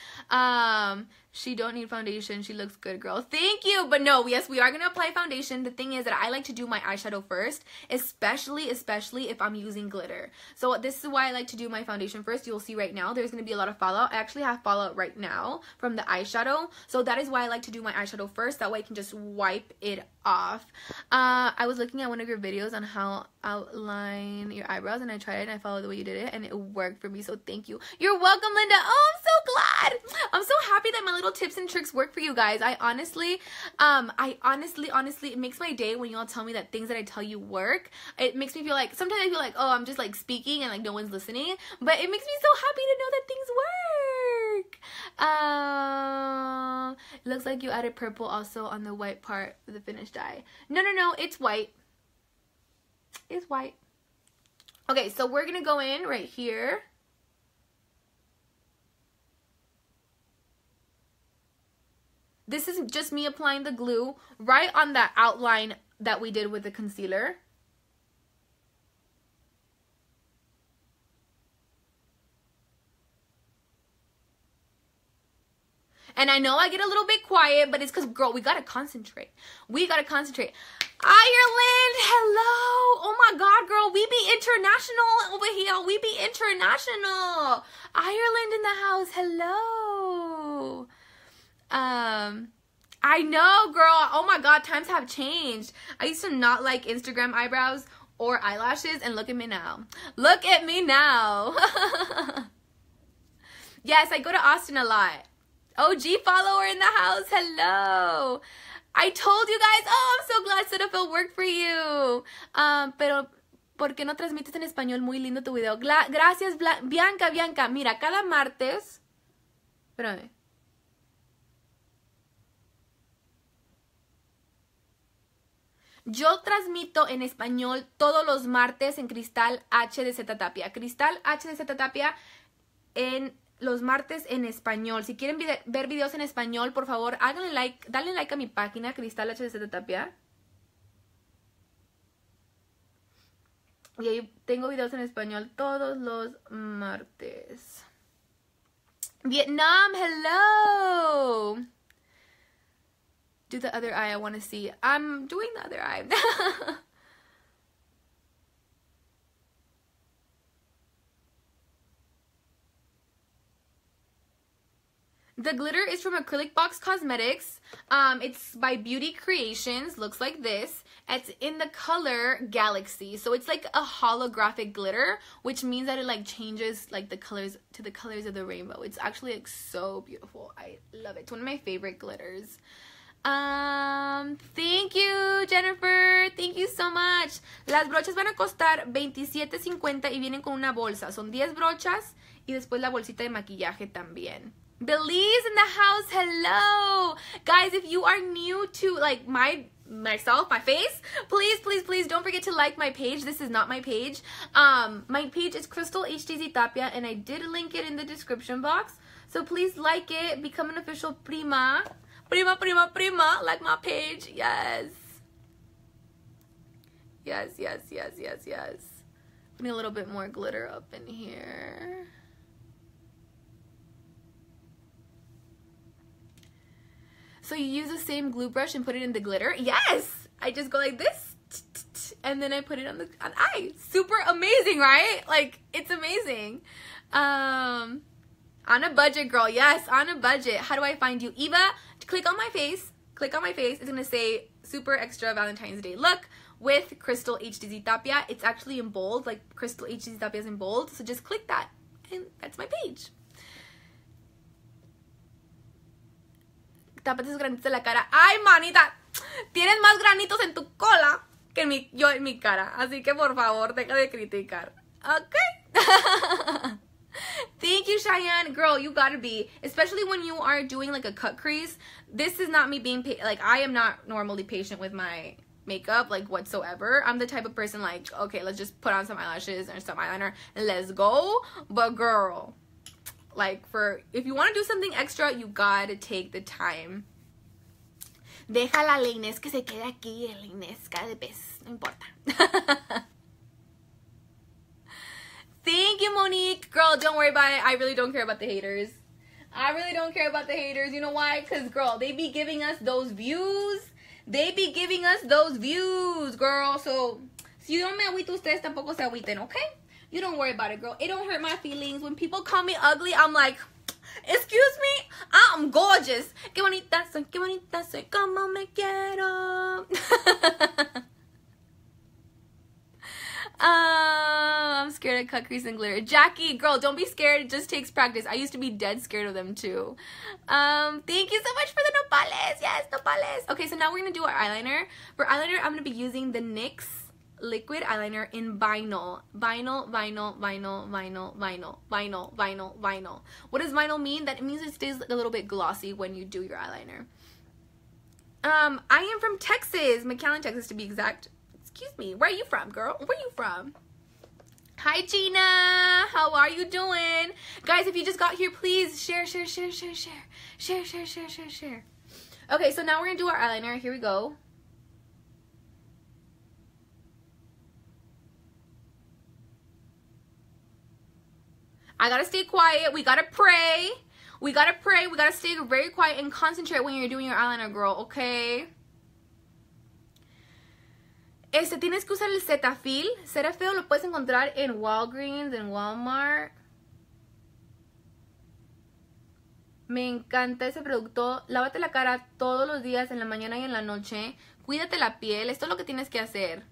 She don't need foundation. She looks good, girl. Thank you. But no, yes, we are going to apply foundation. The thing is that I like to do my eyeshadow first, especially if I'm using glitter. So this is why I like to do my foundation first. You'll see right now there's going to be a lot of fallout. I actually have fallout right now from the eyeshadow. So that is why I like to do my eyeshadow first. That way I can just wipe it off. I was looking at one of your videos on how outline your eyebrows, and I tried it and I followed the way you did it, and it worked for me. So thank you. You're welcome, Linda. Oh, I'm so glad. I'm so happy that my little tips and tricks work for you guys. I honestly, it makes my day when y'all tell me that things that I tell you work. It makes me feel like, sometimes I feel like, oh, I'm just like speaking and like no one's listening, but it makes me so happy to know that things work. Looks like you added purple also on the white part of the finished eye. No, it's white. It's white. Okay, so we're gonna go in right here. This is just me applying the glue right on that outline that we did with the concealer. And I know I get a little bit quiet, but it's because, girl, we got to concentrate. We got to concentrate. Ireland, hello. Oh, my God, girl. We be international over here. We be international. Ireland in the house, hello. I know, girl. Oh my God, times have changed. I used to not like Instagram eyebrows or eyelashes, and look at me now. Look at me now. Yes, I go to Austin a lot. OG follower in the house. Hello. I told you guys. Oh, I'm so glad Cetaphil worked for you. Pero ¿por qué no transmites en español? Muy lindo tu video. Gracias, Bianca, Bianca. Mira, cada martes. Espérame. Yo transmito en español todos los martes en Crystal HDZ Tapia. Crystal HDZ Tapia en los martes en español. Si quieren ver videos en español, por favor, háganle like, dale like a mi página, Crystal HDZ Tapia. Y ahí tengo videos en español todos los martes. Vietnam, hello. Do the other eye, I want to see. I'm doing the other eye. The glitter is from Acrylic Box Cosmetics. It's by Beauty Creations. Looks like this. It's in the color Galaxy. So it's like a holographic glitter, which means that it like changes like the colors to the colors of the rainbow. It's actually like so beautiful. I love it. It's one of my favorite glitters. Thank you, Jennifer. Thank you so much. Las brochas van a costar $27.50 y vienen con una bolsa. Son 10 brochas y después la bolsita de maquillaje también. Belize in the house, hello guys. If you are new to like my face, please don't forget to like my page. This is not my page. My page is Crystal HDZ Tapia, and I did link it in the description box, so please like it, become an official prima, like my page. Yes. Put me a little bit more glitter up in here. So you use the same glue brush and put it in the glitter? Yes! I just go like this, and then I put it on the eye. Super amazing, right? Like, it's amazing. On a budget, girl. Yes, on a budget. How do I find you? Eva, click on my face. Click on my face. It's going to say Super Extra Valentine's Day Look with Crystal HDZ Tapia. It's actually in bold. Like, Crystal HDZ Tapia is in bold. So just click that, and that's my page. Tápate esos granitos de la cara. Ay, manita, tienes más granitos en tu cola que en yo en mi cara. Así que, por favor, deja de criticar. Okay? Thank you, Cheyenne. Girl, you gotta be. Especially when you are doing, like, a cut crease. This is not me being, like, I am not normally patient with my makeup, like, whatsoever. I'm the type of person, like, okay, let's just put on some eyelashes or some eyeliner and let's go. But, girl, like, if you want to do something extra, you gotta take the time. Deja la Inés que se quede aquí, la Inés cada vez, no importa. Thank you, Monique. Girl, don't worry about it. I really don't care about the haters. I really don't care about the haters. You know why? Because, girl, they be giving us those views. They be giving us those views, girl. So, si yo me agüito, ustedes tampoco se agüiten, okay? You don't worry about it, girl. It don't hurt my feelings. When people call me ugly, I'm like, excuse me? I'm gorgeous. Que bonita soy, como me quiero. I'm scared of cut crease and glitter. Jackie, girl, don't be scared. It just takes practice. I used to be dead scared of them, too. Thank you so much for the nopales. Yes, nopales. Okay, so now we're going to do our eyeliner. For eyeliner, I'm going to be using the NYX liquid eyeliner in vinyl. What does vinyl mean? That it means it stays a little bit glossy when you do your eyeliner. I am from Texas, McAllen, Texas to be exact. Excuse me, where are you from, girl? Where are you from? Hi, Gina, how are you doing? Guys, if you just got here, please share. Okay, so now we're gonna do our eyeliner. Here we go. I gotta stay quiet. We gotta pray. We gotta pray. We gotta stay very quiet and concentrate when you're doing your eyeliner, girl, okay? Tienes que usar el Cetaphil. Cetaphil lo puedes encontrar en Walgreens, en Walmart. Me encanta ese producto. Lávate la cara todos los días, en la mañana y en la noche. Cuídate la piel. Esto es lo que tienes que hacer.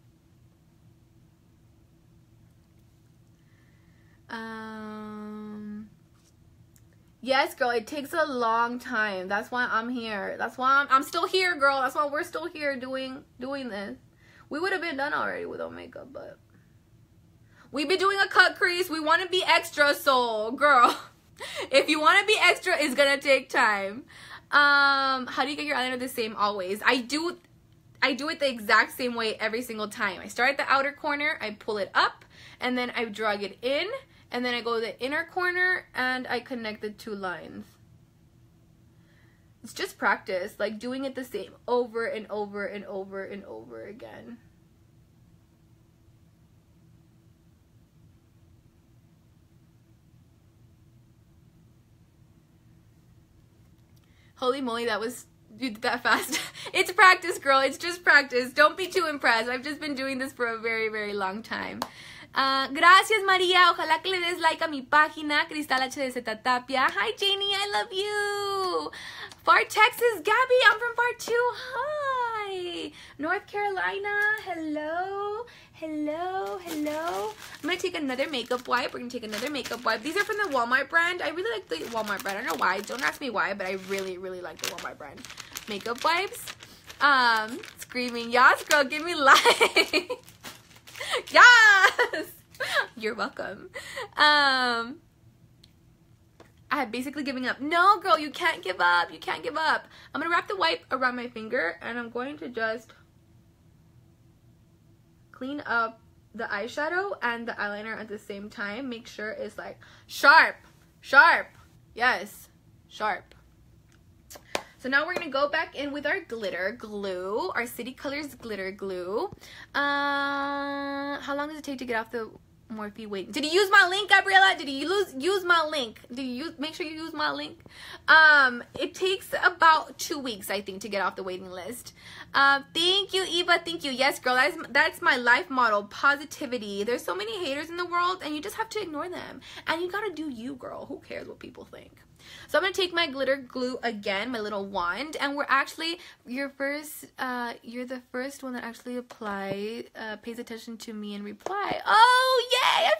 Yes, girl, it takes a long time. That's why I'm here. That's why I'm still here, girl. That's why we're still here doing this. We would have been done already with our makeup, but we've been doing a cut crease. We want to be extra, so girl, if you want to be extra, it's gonna take time. How do you get your eyeliner the same always? I do it the exact same way every single time. I start at the outer corner, I pull it up, and then I drag it in. And then I go to the inner corner and I connect the two lines. It's just practice, like doing it the same over and over and over and over again. Holy moly, that was, you did that fast. It's practice, girl, it's just practice. Don't be too impressed. I've just been doing this for a very, very long time. Gracias, María. Ojalá que le des like a mi página, Crystal HDZ Tapia. Hi, Janie. I love you. Far Texas. Gabby, I'm from Far too. Hi. North Carolina. Hello. Hello. Hello. I'm going to take another makeup wipe. We're going to take another makeup wipe. These are from the Walmart brand. I really like the Walmart brand. I don't know why. Don't ask me why, but I really, really like the Walmart brand makeup wipes. Screaming. Yes, girl. Give me like. Yes, you're welcome. I had basically giving up. No, girl, you can't give up. You can't give up. I'm going to wrap the wipe around my finger, and I'm going to just clean up the eyeshadow and the eyeliner at the same time. Make sure it's like sharp, sharp. Yes, sharp. So now we're going to go back in with our glitter glue, our City Colors glitter glue. How long does it take to get off the Morphe wig? Did you use my link, Gabriella? Did you use my link? Did you use, make sure you use my link. It takes about 2 weeks, I think, to get off the waiting list. Thank you, Eva. Thank you. Yes, girl, that's my life model, positivity. There's so many haters in the world, and you just have to ignore them. And you got to do you, girl. Who cares what people think? So I'm going to take my glitter glue again, my little wand, and we're actually, you're the first one that actually pays attention to me and reply. Oh, yay! I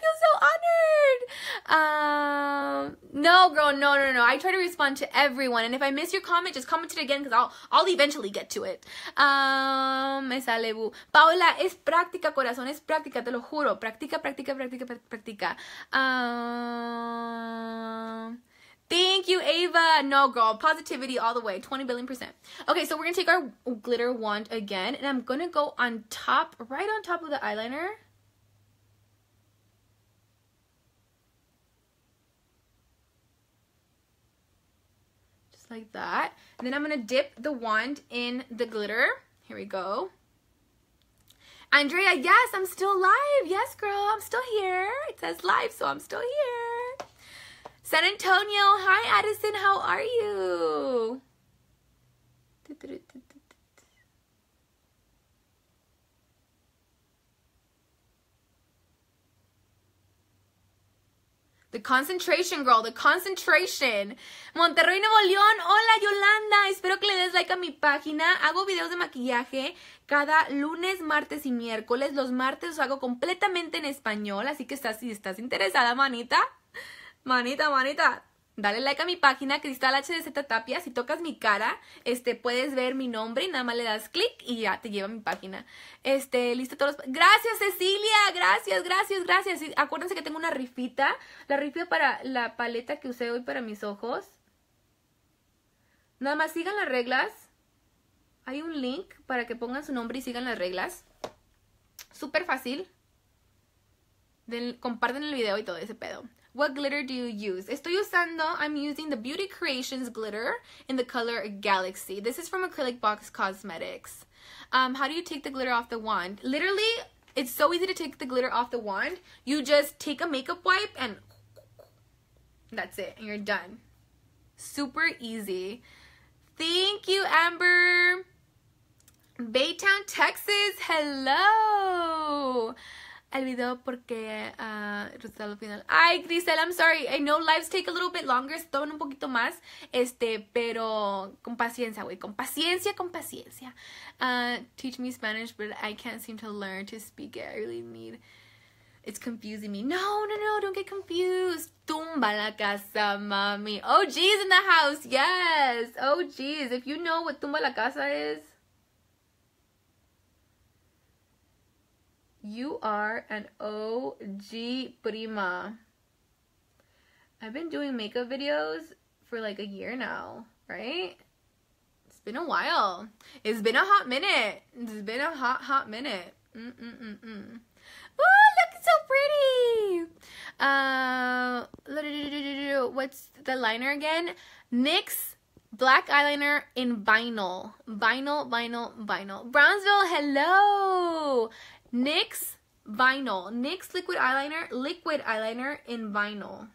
feel so honored! No, girl, no. I try to respond to everyone, and if I miss your comment, just comment it again, because I'll eventually get to it. Me sale, boo. Paola, es práctica, corazón, es práctica, te lo juro. Practica. Thank you, Ava. No, girl. Positivity all the way. 20 billion %. Okay, so we're going to take our glitter wand again. And I'm going to go on top, right on top of the eyeliner. Just like that. And then I'm going to dip the wand in the glitter. Here we go. Andrea, yes, I'm still live. Yes, girl, I'm still here. It says live, so I'm still here. San Antonio, hi Addison, how are you? The concentration, girl, the concentration. Monterrey, Nuevo León, hola Yolanda, espero que le des like a mi página. Hago videos de maquillaje cada lunes, martes y miércoles. Los martes los hago completamente en español, así que si estás interesada, manita. Manita, dale like a mi página, Crystal HDZ Tapia. Si tocas mi cara, puedes ver mi nombre y nada más le das clic y ya te lleva a mi página. Listo todos los... Gracias, Cecilia, gracias. Acuérdense que tengo una rifita. La rifita para la paleta que usé hoy para mis ojos. Nada más sigan las reglas. Hay un link para que pongan su nombre y sigan las reglas. Súper fácil. Comparten el video y todo ese pedo. What glitter do you use? Estoy usando, I'm using the Beauty Creations glitter in the color Galaxy. This is from Acrylic Box Cosmetics. How do you take the glitter off the wand? Literally, it's so easy to take the glitter off the wand. You just take a makeup wipe and that's it. And you're done. Super easy. Thank you, Amber. Baytown, Texas. Hello. El video porque Crystal al final. Ay, Crystal, I'm sorry. I know lives take a little bit longer. Toman un poquito más. Pero con paciencia, güey. Con paciencia. Teach me Spanish, but I can't seem to learn to speak it. I really need. It's confusing me. No. Don't get confused. Tumba la casa, mami. OG's in the house. Yes. OG's. If you know what tumba la casa is, you are an OG prima. I've been doing makeup videos for like a year now, right? It's been a while. It's been a hot minute. It's been a hot minute. Oh, look, it's so pretty. What's the liner again? NYX black eyeliner in vinyl. Vinyl. Brownsville, hello. NYX vinyl, NYX liquid eyeliner in vinyl.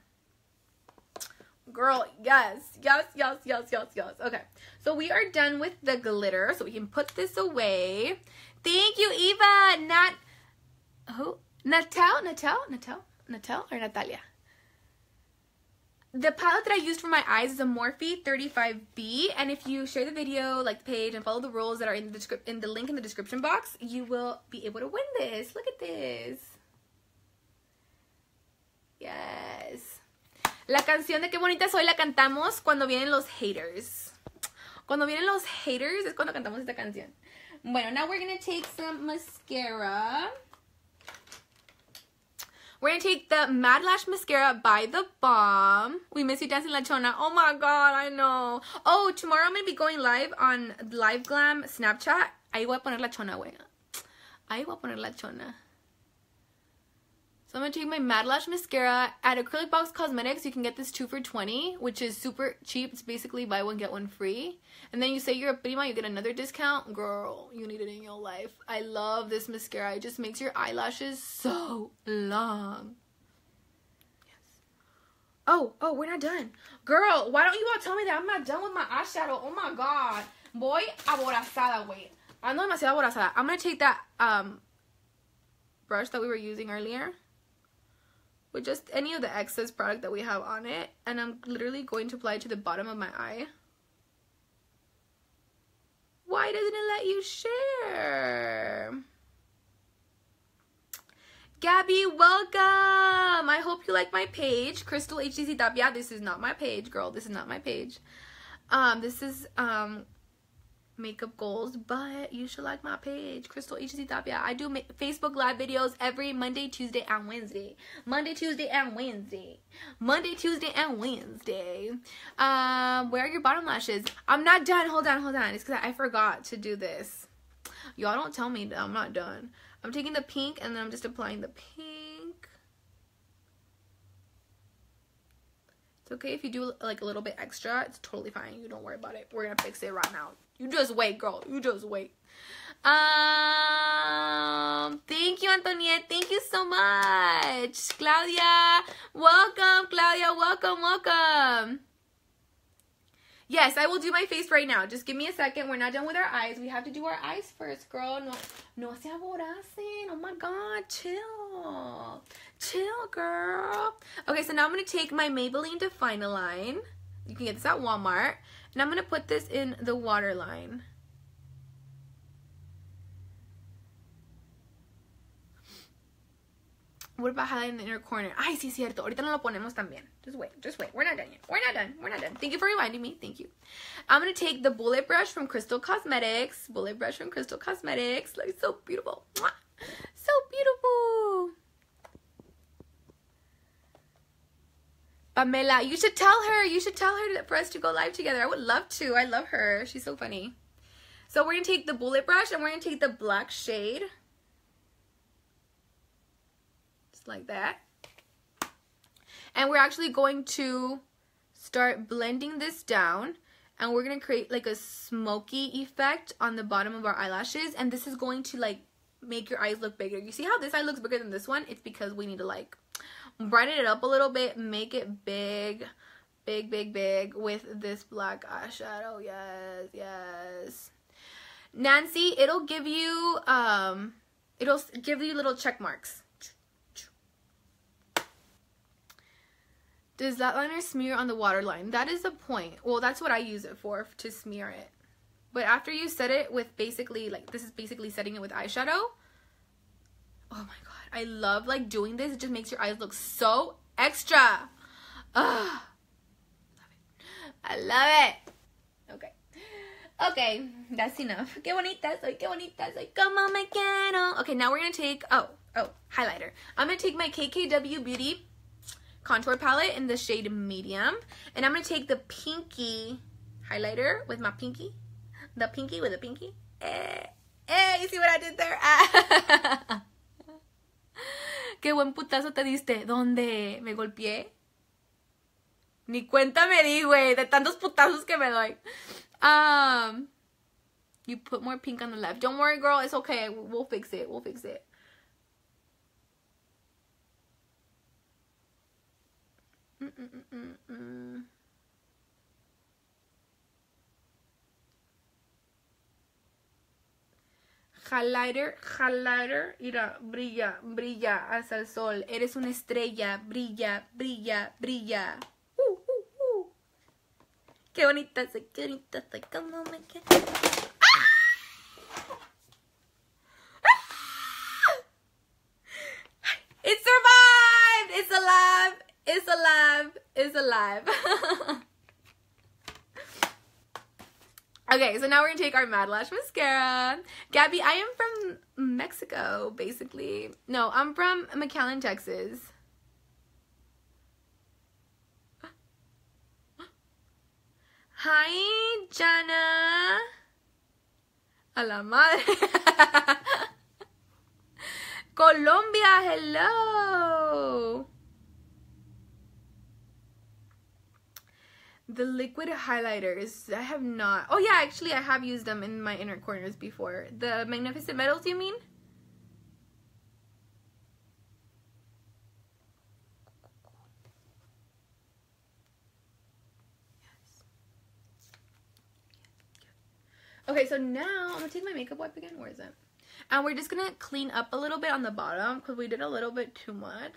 Girl, yes. Okay, so we are done with the glitter, so we can put this away. Thank you, Eva. Natalia. The palette that I used for my eyes is a Morphe 35B, and if you share the video, like the page, and follow the rules that are in the link in the description box, you will be able to win this. Look at this. Yes. La canción de Qué Bonita Soy la cantamos cuando vienen los haters. Cuando vienen los haters es cuando cantamos esta canción. Bueno, now we're going to take some mascara. We're going to take the Mad Lash Mascara by The Bomb. We miss you, Dancing Lechona. Oh my god, I know. Oh, tomorrow I'm going to be going live on Live Glam Snapchat. Ahí voy a poner Lechona, güey. Ahí voy a poner Lechona. So I'm going to take my Mad Lash Mascara at Acrylic Box Cosmetics. You can get this 2 for $20, which is super cheap. It's basically buy one, get one free. And then you say you're a prima, you get another discount. Girl, you need it in your life. I love this mascara. It just makes your eyelashes so long. Yes. Oh, we're not done. Girl, why don't you all tell me that I'm not done with my eyeshadow? Oh my god. Voy aborazada, wait. I'm not demasiado aborazada. I'm going to take that brush that we were using earlier, with just any of the excess product that we have on it, and I'm literally going to apply it to the bottom of my eye. Why doesn't it let you share? Gabby, welcome! I hope you like my page, Crystal HDZ Tapia. This is not my page, girl. This is not my page. This is Makeup Goals, but you should like my page, Crystal HDZ Tapia. I do Facebook live videos every Monday, Tuesday, and Wednesday. Monday, Tuesday, and Wednesday. Monday, Tuesday, and Wednesday. Where are your bottom lashes? I'm not done. Hold on. It's because I forgot to do this. Y'all don't tell me that I'm not done. I'm taking the pink and then I'm just applying the pink. It's okay if you do like a little bit extra. It's totally fine. You don't worry about it. We're gonna fix it right now. You just wait, girl. You just wait. Thank you, Antoniette. Thank you so much. Claudia, welcome. Claudia, welcome. Yes, I will do my face right now. Just give me a second. We're not done with our eyes. We have to do our eyes first, girl. No se aboracen. Oh, my God. Chill. Chill, girl. Okay, so now I'm going to take my Maybelline Define Line. You can get this at Walmart. And I'm going to put this in the waterline. What about highlighting in the inner corner? Ay, sí, cierto. Ahorita no lo ponemos también. Just wait. We're not done yet. We're not done. Thank you for reminding me. Thank you. I'm going to take the Bullet Brush from Crystal Cosmetics. Like, so beautiful. Mwah. So beautiful. Pamela, you should tell her for us to go live together. I would love to. I love her. She's so funny. So we're going to take the Bullet Brush and we're going to take the black shade. Just like that. And we're actually going to start blending this down. And we're going to create like a smoky effect on the bottom of our eyelashes. And this is going to like make your eyes look bigger. You see how this eye looks bigger than this one? It's because we need to like brighten it up a little bit, make it big with this black eyeshadow. Yes. Nancy, it'll give you little check marks. Does that liner smear on the waterline? That is the point. Well, that's what I use it for, to smear it. But after you set it with basically, like, this is basically setting it with eyeshadow. Oh my god, I love like doing this. It just makes your eyes look so extra. Ugh. I love it. Okay, that's enough. Que bonita soy, como me quiero. Okay, now we're gonna take highlighter. I'm gonna take my KKW Beauty contour palette in the shade medium, and I'm gonna take the pinky highlighter with my pinky. You see what I did there? Qué buen putazo te diste. ¿Dónde? ¿Me golpeé? Ni cuenta me di, güey. De tantos putazos que me doy. You put more pink on the left. Don't worry, girl. It's okay. We'll fix it. Highlighter, mira, brilla hacia el sol. Eres una estrella, brilla. Qué bonita soy, como me quedo. It survived! It's alive. I Okay, so now we're gonna take our Mad Lash mascara. Gabby, I am from Mexico, basically. No, I'm from McAllen, Texas. Hi, Jana. A la madre. Colombia, hello. The liquid highlighters, I have not. Oh yeah, actually I have used them in my inner corners before. The Magnificent Metals, you mean? Okay, so now I'm gonna take my makeup wipe again. Where is it? And we're just gonna clean up a little bit on the bottom because we did a little bit too much.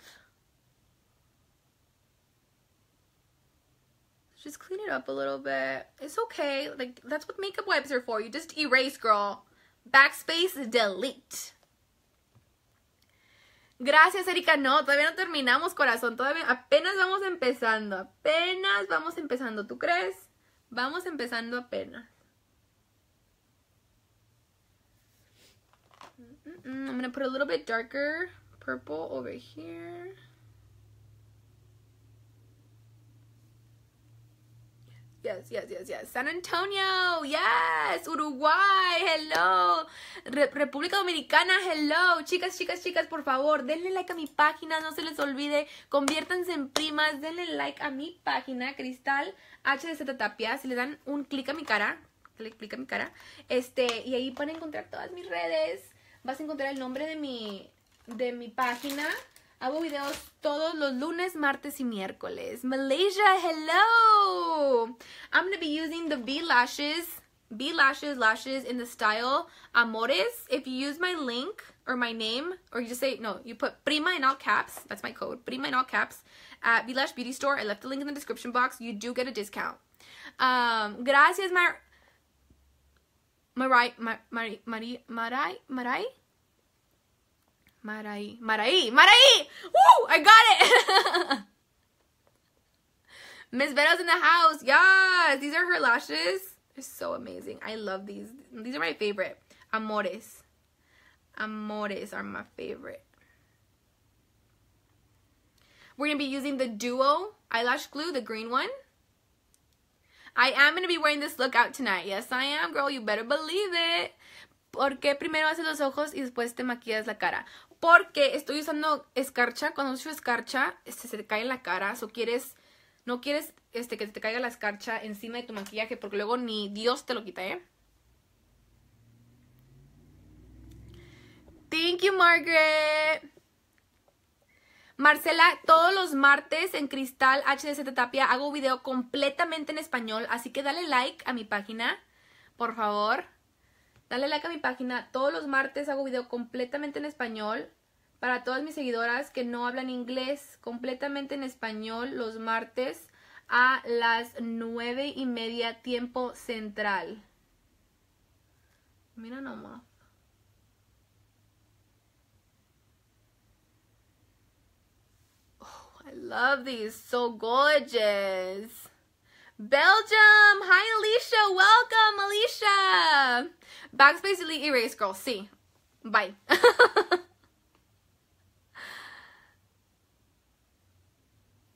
Just clean it up a little bit. It's okay. Like, that's what makeup wipes are for. You just erase, girl. Backspace, delete. Gracias, Erika. No, todavía no terminamos, corazón. Todavía apenas vamos empezando. Apenas vamos empezando. ¿Tú crees? Vamos empezando apenas. I'm gonna put a little bit darker purple over here. Yes, yes, yes, yes. San Antonio, yes. Uruguay, hello. República Dominicana, hello. Chicas, chicas, chicas, por favor, denle like a mi página, no se les olvide. Conviértanse en primas, denle like a mi página, Crystal HDZ Tapia. Si le dan un clic a mi cara, clic a mi cara, y ahí van a encontrar todas mis redes. Vas a encontrar el nombre de mi página. Hago videos todos los lunes, martes y miércoles. Malaysia, hello! I'm going to be using the V-Lashes in the style Amores. If you use my link or my name, or you just say, no, you put Prima in all caps. That's my code, Prima in all caps. At V-Lash Beauty Store. I left the link in the description box. You do get a discount. Gracias, Marai. Woo! I got it! Miss Vero's in the house. Yes! These are her lashes. They're so amazing. I love these. These are my favorite. Amores. Amores are my favorite. We're going to be using the Duo eyelash glue, the green one. I am going to be wearing this look out tonight. Yes, I am, girl. You better believe it. ¿Por qué primero haces los ojos y después te maquillas la cara? Porque estoy usando escarcha. Cuando uso escarcha, se te cae en la cara. So quieres, no quieres que te caiga la escarcha encima de tu maquillaje, porque luego ni Dios te lo quita, ¿eh? Thank you, Margaret. Marcela, todos los martes en Crystal HDZ Tapia hago video completamente en español. Así que dale like a mi página, por favor. Dale like a mi página. Todos los martes hago video completamente en español. Para todas mis seguidoras que no hablan inglés, completamente en español los martes a las 9:30 tiempo central. Mira nomás. Oh, I love these. So gorgeous. Belgium! Hi, Alicia! Welcome, Alicia! Backspace, delete, erase, girl. See. Bye.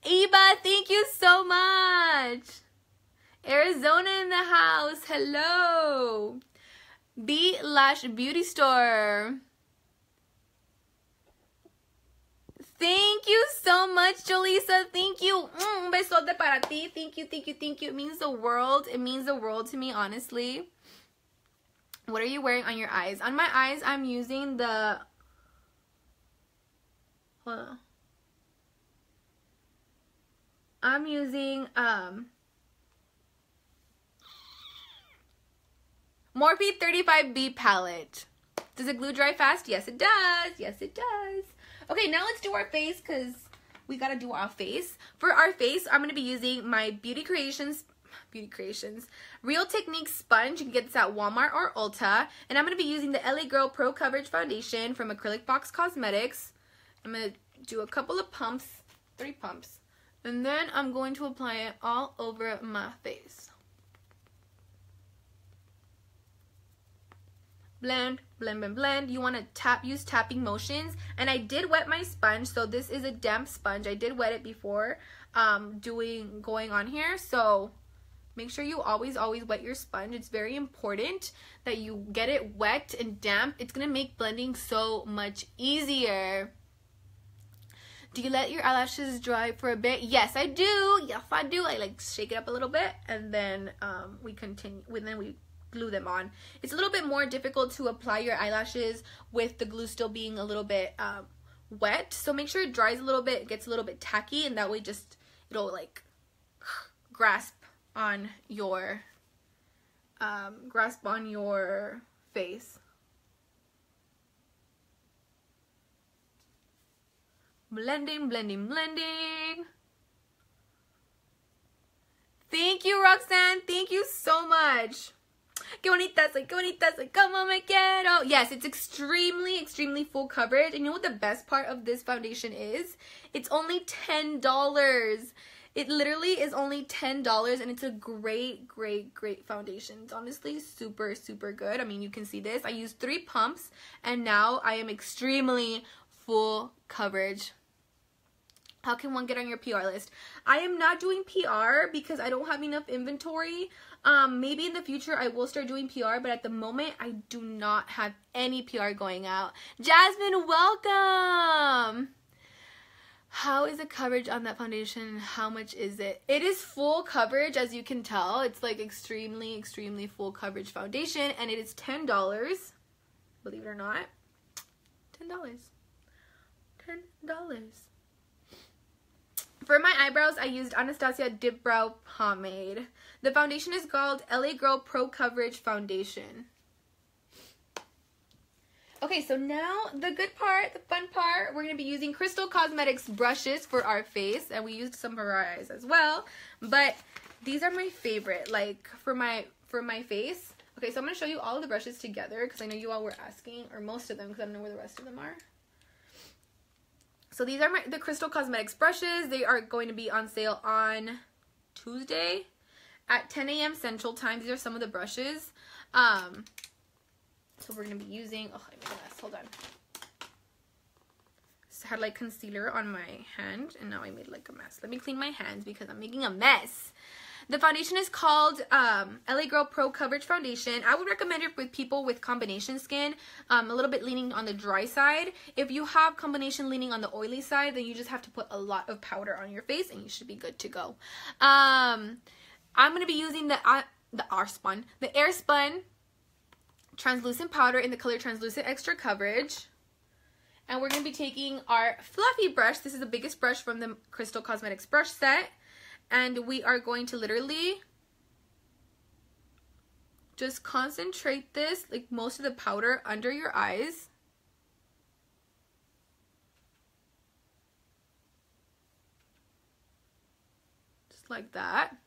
Eva, thank you so much. Arizona in the house. Hello. V-Lash Beauty Store. Thank you so much, Jolisa. Thank you. Un besote para ti. Thank you, thank you, thank you. It means the world. It means the world to me, honestly. What are you wearing on your eyes? On my eyes, I'm using the... Hold on. I'm using Morphe 35B palette. Does it glue dry fast? Yes, it does. Yes, it does. Okay, now let's do our face because we gotta do our face. For our face, I'm gonna be using my Beauty Creations Real Technique sponge. You can get this at Walmart or Ulta. And I'm gonna be using the LA Girl Pro Coverage Foundation from Acrylic Box Cosmetics. I'm gonna do a couple of pumps, 3 pumps, and then I'm going to apply it all over my face. blend, blend, blend, blend. You want to use tapping motions. And I did wet my sponge, so this is a damp sponge. I did wet it before going on here, so make sure you always wet your sponge. It's very important that you get it wet and damp. It's gonna make blending so much easier. Do you let your eyelashes dry for a bit? Yes, I do. Yes, I do. I like shake it up a little bit, and then we continue. And then we glue them on. It's a little bit more difficult to apply your eyelashes with the glue still being a little bit wet. So make sure it dries a little bit. It gets a little bit tacky, and that way just it'll like grasp on your face. Blending, blending, blending. Thank you, Roxanne. Thank you so much. Que bonitas, like, como me quiero. Yes, it's extremely, extremely full coverage. And you know what the best part of this foundation is? It's only $10. It literally is only $10, and it's a great, great, great foundation. It's honestly super, super good. I mean, you can see this. I used 3 pumps, and now I am extremely full coverage. How can one get on your PR list? I am not doing PR because I don't have enough inventory. Maybe in the future I will start doing PR, but at the moment I do not have any PR going out. Jasmine, welcome! How is the coverage on that foundation? How much is it? It is full coverage, as you can tell. It's like extremely, extremely full coverage foundation, and it is $10. Believe it or not, $10. $10. For my eyebrows, I used Anastasia Dip Brow Pomade. The foundation is called LA Girl Pro Coverage Foundation. Okay, so now the good part, the fun part, we're going to be using Crystal Cosmetics brushes for our face. And we used some for our eyes as well. But these are my favorite, like, for my face. Okay, so I'm going to show you all the brushes together because I know you all were asking, or most of them, because I don't know where the rest of them are. So these are the Crystal Cosmetics brushes. They are going to be on sale on Tuesday at 10 a.m. Central Time. These are some of the brushes. So we're going to be using, oh, I made a mess, hold on. So I had like concealer on my hand, and now I made like a mess. Let me clean my hands because I'm making a mess. The foundation is called LA Girl Pro Coverage Foundation. I would recommend it with people with combination skin, a little bit leaning on the dry side. If you have combination leaning on the oily side, then you just have to put a lot of powder on your face and you should be good to go. I'm going to be using the Airspun translucent powder in the color translucent extra coverage, and we're going to be taking our fluffy brush. This is the biggest brush from the Crystal Cosmetics brush set, and we are going to literally just concentrate this, like, most of the powder under your eyes. Just like that.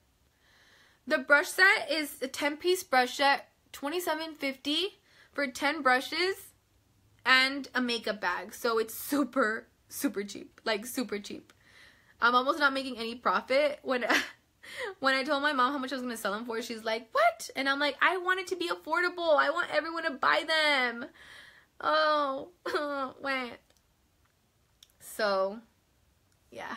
The brush set is a 10-piece brush set, $27.50 for 10 brushes and a makeup bag. So it's super, super cheap, like super cheap. I'm almost not making any profit. When I told my mom how much I was going to sell them for, she's like, what? And I'm like, I want it to be affordable. I want everyone to buy them. Oh, wait. So, yeah.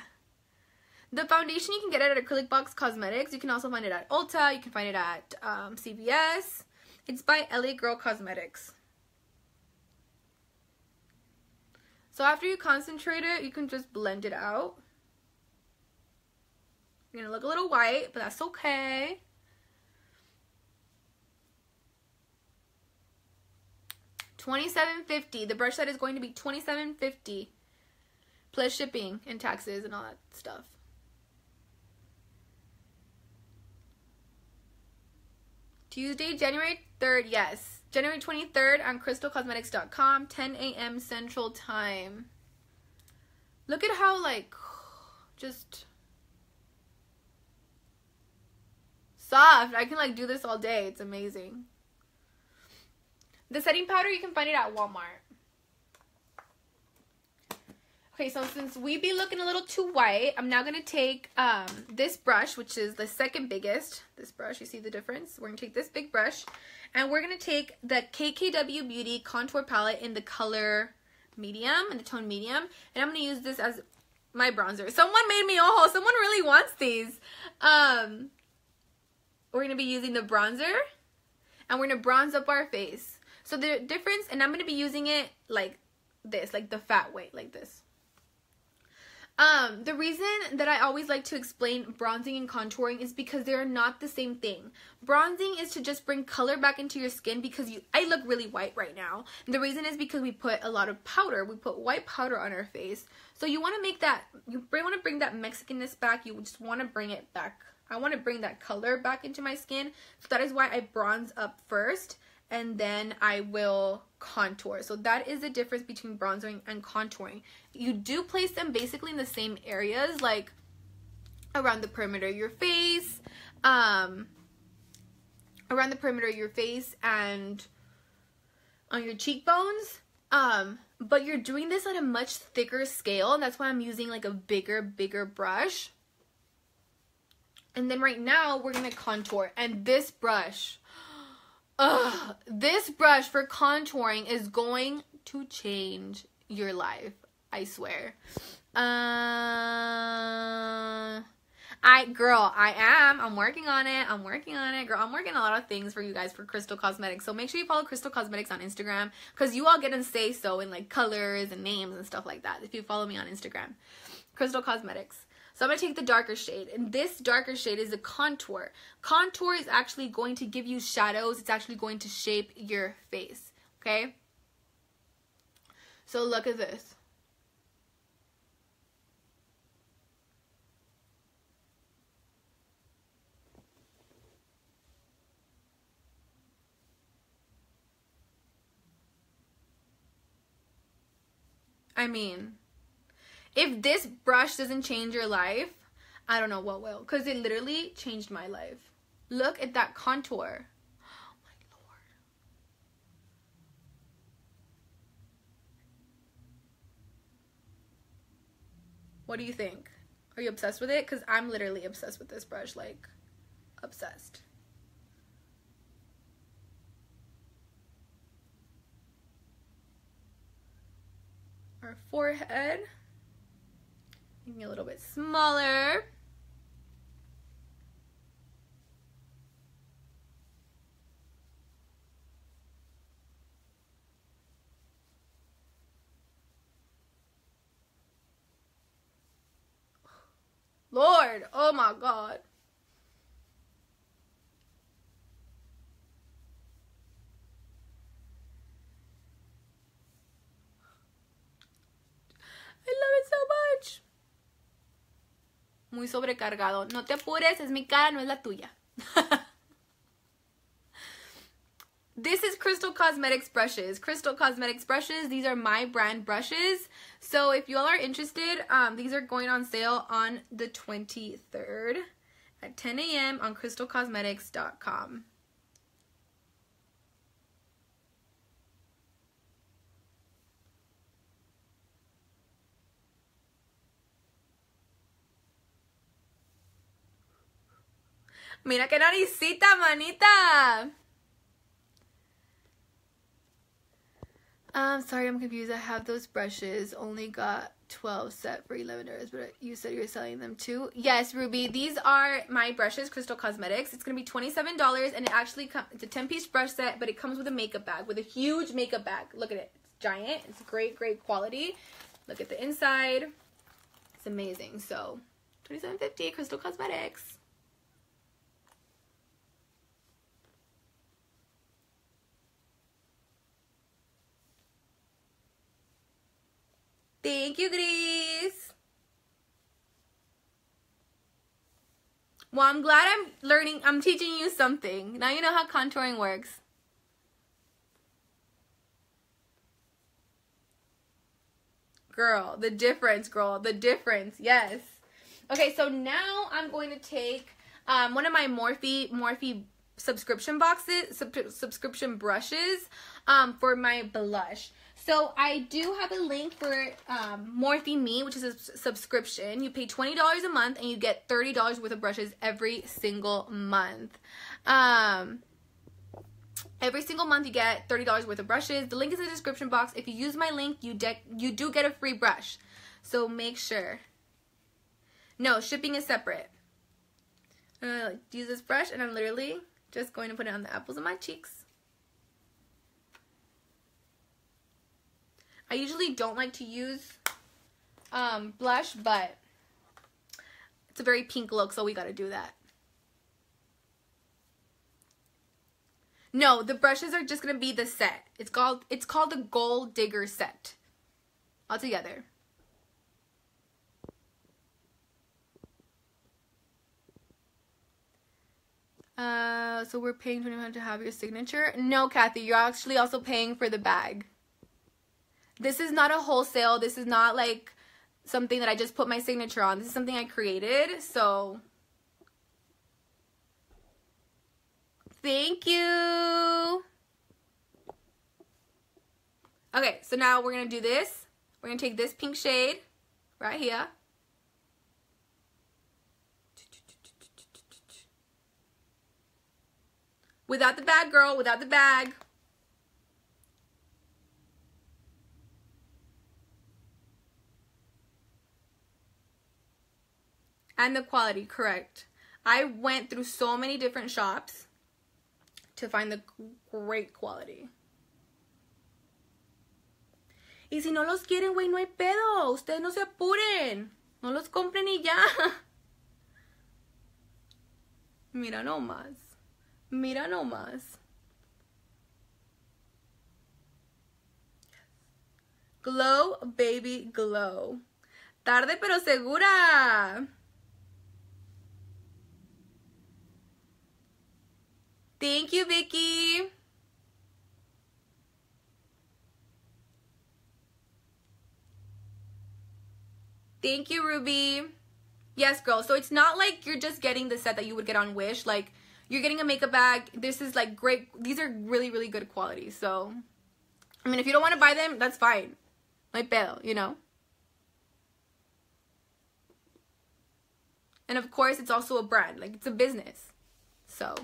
The foundation you can get it at Acrylic Box Cosmetics. You can also find it at Ulta. You can find it at CVS. It's by LA Girl Cosmetics. So after you concentrate it, you can just blend it out. You're gonna look a little white, but that's okay. $27.50. The brush set is going to be $27.50 plus shipping and taxes and all that stuff. Tuesday, January 3rd, yes. January 23rd on crystalcosmetics.com, 10 a.m. Central Time. Look at how, like, just soft. I can, like, do this all day. It's amazing. The setting powder, you can find it at Walmart. Okay, so since we be looking a little too white, I'm now going to take this brush, which is the second biggest. This brush, you see the difference? We're going to take this big brush, and we're going to take the KKW Beauty Contour Palette in the color medium, in the tone medium, and I'm going to use this as my bronzer. Someone made me ojo. Someone really wants these. We're going to be using the bronzer, and we're going to bronze up our face. So the difference, and I'm going to be using it like this, like the fat way, like this. The reason that I always like to explain bronzing and contouring is because they're not the same thing. Bronzing is to just bring color back into your skin because I look really white right now. And the reason is because we put a lot of powder. We put white powder on our face. So you want to make that, you want to bring that Mexicanness back. You just want to bring it back. I want to bring that color back into my skin. So that is why I bronze up first and then I will contour. So that is the difference between bronzing and contouring. You do place them basically in the same areas, like around the perimeter of your face, around the perimeter of your face and on your cheekbones, but you're doing this on a much thicker scale, and that's why I'm using like a bigger brush. And then right now we're gonna contour, and this brush, ugh, this brush for contouring is going to change your life, I swear. I'm working on it. I'm working on it, girl. I'm working a lot of things for you guys for Crystal Cosmetics. So make sure you follow Crystal Cosmetics on Instagram, because you all get to say so in like colors and names and stuff like that if you follow me on Instagram. Crystal Cosmetics. So I'm going to take the darker shade, and this darker shade is a contour. Contour is actually going to give you shadows. It's actually going to shape your face, okay? So look at this. I mean, if this brush doesn't change your life, I don't know what will, because it literally changed my life. Look at that contour. Oh my Lord. What do you think? Are you obsessed with it? Because I'm literally obsessed with this brush, like obsessed. Our forehead. Making it a little bit smaller. Lord, oh my God. I love it so much. Muy sobrecargado. No te apures, es mi cara, no es la tuya. This is Crystal Cosmetics brushes. Crystal Cosmetics brushes. These are my brand brushes. So if you all are interested, these are going on sale on the 23rd at 10 a.m. on crystalcosmetics.com. Mira qué naricita, manita. Sorry, I'm confused. I have those brushes. Only got 12 set for $11, but you said you're selling them too. Yes, Ruby. These are my brushes, Crystal Cosmetics. It's gonna be $27, and it actually it's a 10-piece brush set, but it comes with a makeup bag, with a huge makeup bag. Look at it. It's giant. It's great quality. Look at the inside. It's amazing. So, $27.50, Crystal Cosmetics. Thank you, Grace. Well, I'm glad I'm teaching you something. Now you know how contouring works. Girl, the difference, girl. The difference, yes. Okay, so now I'm going to take one of my Morphe subscription boxes, subscription brushes for my blush. So I do have a link for Morphe Me, which is a subscription. You pay $20 a month and you get $30 worth of brushes every single month. Every single month you get $30 worth of brushes. The link is in the description box. If you use my link, you do get a free brush. So make sure. No, shipping is separate. I'm gonna use this brush and I'm literally just going to put it on the apples of my cheeks. I usually don't like to use blush, but it's a very pink look, so we gotta do that. No, the brushes are just gonna be the set. It's called the Gold Digger set. All together. So we're paying $20 to have your signature? No, Kathy, you're actually also paying for the bag. This is not a wholesale. This is not like something that I just put my signature on. This is something I created, so... Thank you. Okay, so now we're going to do this. We're going to take this pink shade right here. Without the bag, girl, without the bag. And the quality, correct. I went through so many different shops to find the great quality. Y si no los quieren, güey, no hay pedo. Ustedes no se apuren. No los compren y ya. Mira nomás. Mira nomás. Glow, baby, glow. Tarde pero segura. Thank you, Vicky. Thank you, Ruby. Yes, girl. So it's not like you're just getting the set that you would get on Wish. Like, you're getting a makeup bag. This is, like, great. These are really, really good quality. So, I mean, if you don't want to buy them, that's fine. No pedo, you know? And, of course, it's also a brand. Like, it's a business. So...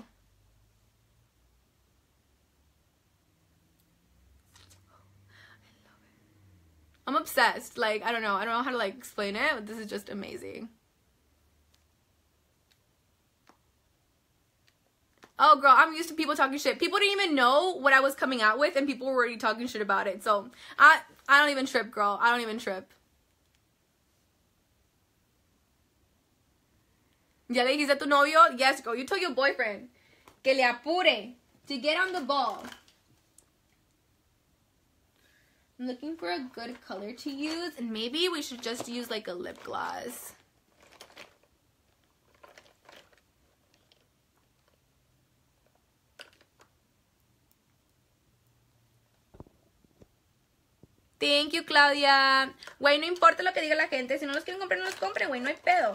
I'm obsessed. Like, I don't know. I don't know how to, like, explain it, but this is just amazing. Oh, girl, I'm used to people talking shit. People didn't even know what I was coming out with, and people were already talking shit about it. So, I don't even trip, girl. I don't even trip. Ya le dijiste a tu novio? Yes, girl. You told your boyfriend que le apure to get on the ball. I'm looking for a good color to use, and maybe we should just use like a lip gloss. Thank you, Claudia. Güey, no importa lo que diga la gente. Si no los quieren comprar, no los compren, güey. No hay pedo.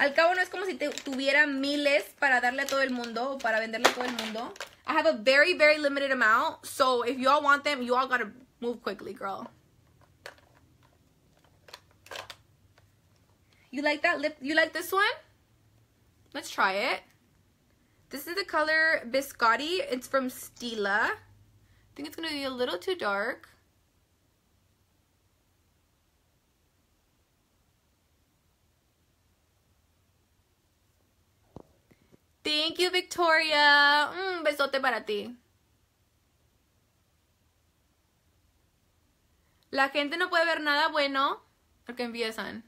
Al cabo, no es como si tuviera miles para darle a todo el mundo o para venderle a todo el mundo. I have a very, very limited amount. So, if y'all want them, you all gotta... move quickly, girl. You like that lip? You like this one? Let's try it. This is the color Biscotti. It's from Stila. I think it's going to be a little too dark. Thank you, Victoria. Besote para ti. La gente no puede ver nada bueno porque empiezan.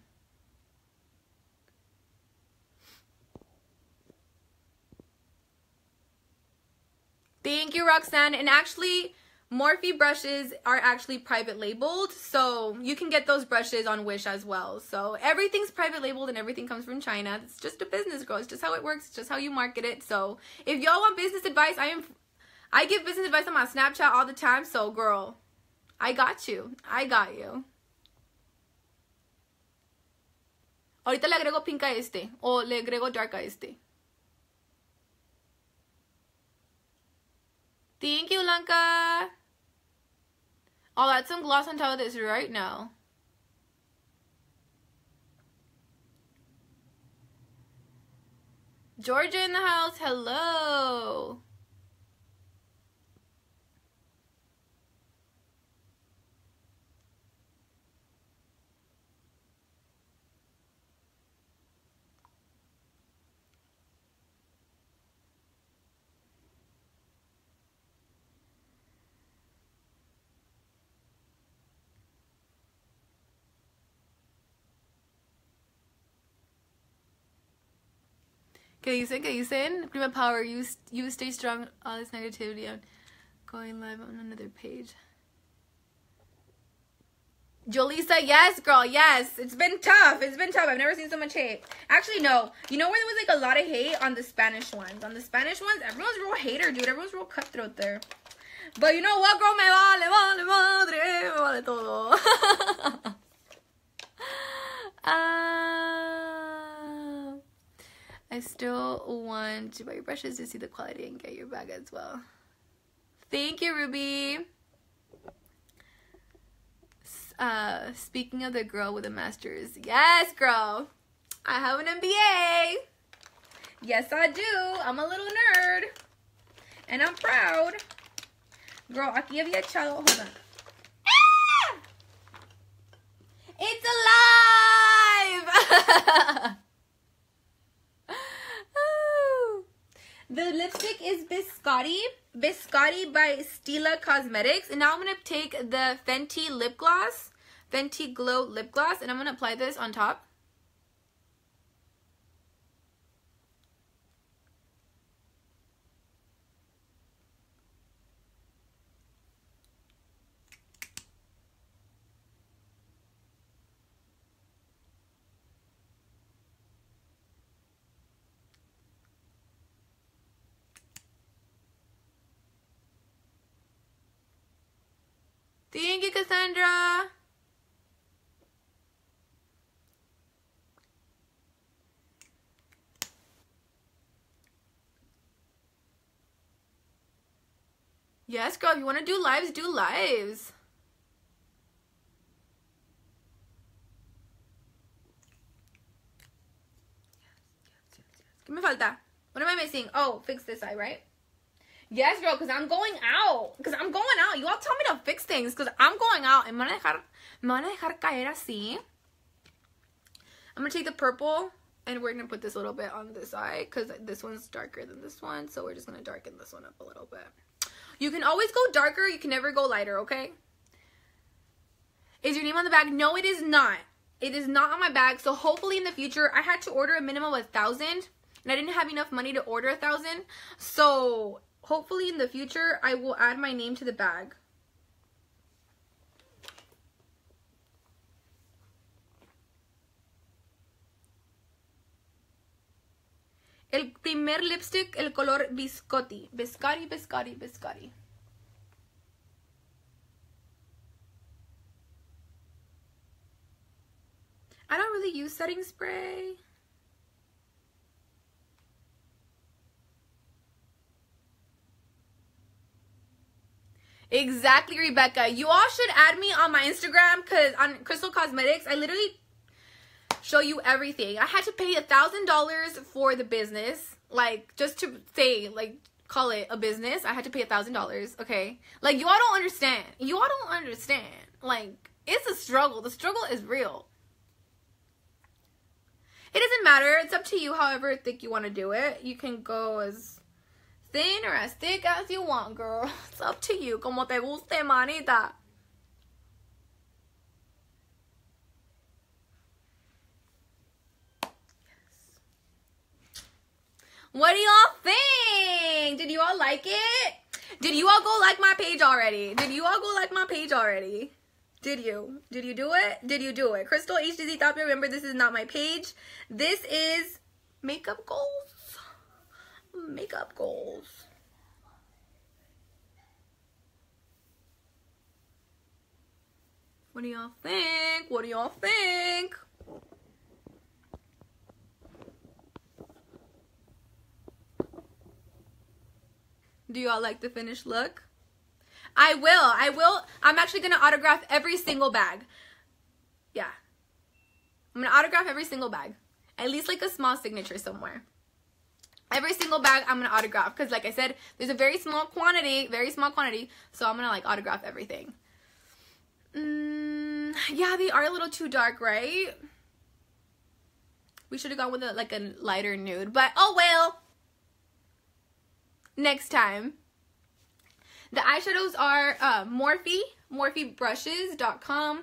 Thank you, Roxanne. And actually, Morphe brushes are actually private labeled. So you can get those brushes on Wish as well. So everything's private labeled and everything comes from China. It's just a business, girl. It's just how it works. It's just how you market it. So if y'all want business advice, I give business advice on my Snapchat all the time. So, girl... I got you. I got you. Ahorita le agrego pink a este. O le agrego dark a este. Thank you, Lanka. I'll add some gloss on top of this right now. Georgia in the house, hello. ¿Qué dicen? Prima Power, you stay strong. All this negativity. I'm going live on another page. Jolisa, yes, girl, yes. It's been tough. It's been tough. I've never seen so much hate. Actually, no. You know where there was like a lot of hate on the Spanish ones? On the Spanish ones, everyone's real hater, dude. Everyone's real cutthroat there. But you know what, girl? Me vale, vale, madre. Me vale todo. I still want to buy your brushes to see the quality and get your bag as well. Thank you, Ruby. Speaking of the girl with a master's. Yes, girl. I have an MBA. Yes, I do. I'm a little nerd. And I'm proud. Girl, aquí había echado. Hold on. Ah! It's alive! The lipstick is Biscotti by Stila Cosmetics. And now I'm going to take the Fenty lip gloss, Fenty Glow lip gloss, and I'm going to apply this on top. Thank you, Cassandra. Yes, girl, if you want to do lives, do lives. ¿Qué me falta? What am I missing? Oh, fix this eye, right? Yes, girl, because I'm going out. Because I'm going out. You all tell me to fix things because I'm going out. And me van a dejar caer así. I'm going to take the purple and we're going to put this a little bit on this eye because this one's darker than this one. So we're just going to darken this one up a little bit. You can always go darker. You can never go lighter, okay? Is your name on the bag? No, it is not. It is not on my bag. So hopefully in the future, I had to order a minimum of 1,000 and I didn't have enough money to order 1,000. So... hopefully in the future, I will add my name to the bag. El primer lipstick, el color Biscotti. Biscotti. I don't really use setting spray. Exactly, Rebecca. You all should add me on my Instagram because on Crystal Cosmetics, I literally show you everything. I had to pay $1,000 for the business. Like, just to say, like, call it a business. I had to pay $1,000, okay? Like, you all don't understand. You all don't understand. Like, it's a struggle. The struggle is real. It doesn't matter. It's up to you however thick you want to do it. You can go as... thin or as thick as you want, girl. It's up to you. Como te guste, manita. Yes. What do y'all think? Did you all like it? Did you all go like my page already? Did you all go like my page already? Did you? Did you do it? Did you do it? Crystal HDZ Tapia. Remember, this is not my page. This is Makeup Goals. Makeup Goals. What do y'all think? What do y'all think? Do y'all like the finished look? I will. I'm actually going to autograph every single bag. Yeah. I'm going to autograph every single bag. At least like a small signature somewhere. Every single bag I'm going to autograph. Because like I said, there's a very small quantity. So I'm going to like autograph everything. Yeah, they are a little too dark, right? We should have gone with a, like a lighter nude. But oh well. Next time. The eyeshadows are Morphe, morphebrushes.com.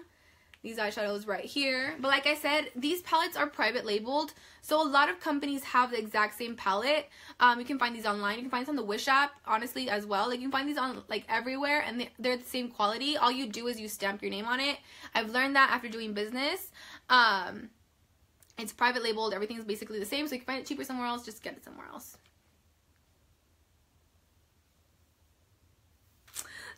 These eyeshadows right here. But like I said, these palettes are private labeled. So a lot of companies have the exact same palette. You can find these online. You can find this on the Wish app, honestly, as well. Like, you can find these on, like, everywhere. And they're the same quality. All you do is you stamp your name on it. I've learned that after doing business. It's private labeled. Everything's basically the same. So you can find it cheaper somewhere else. Just get it somewhere else.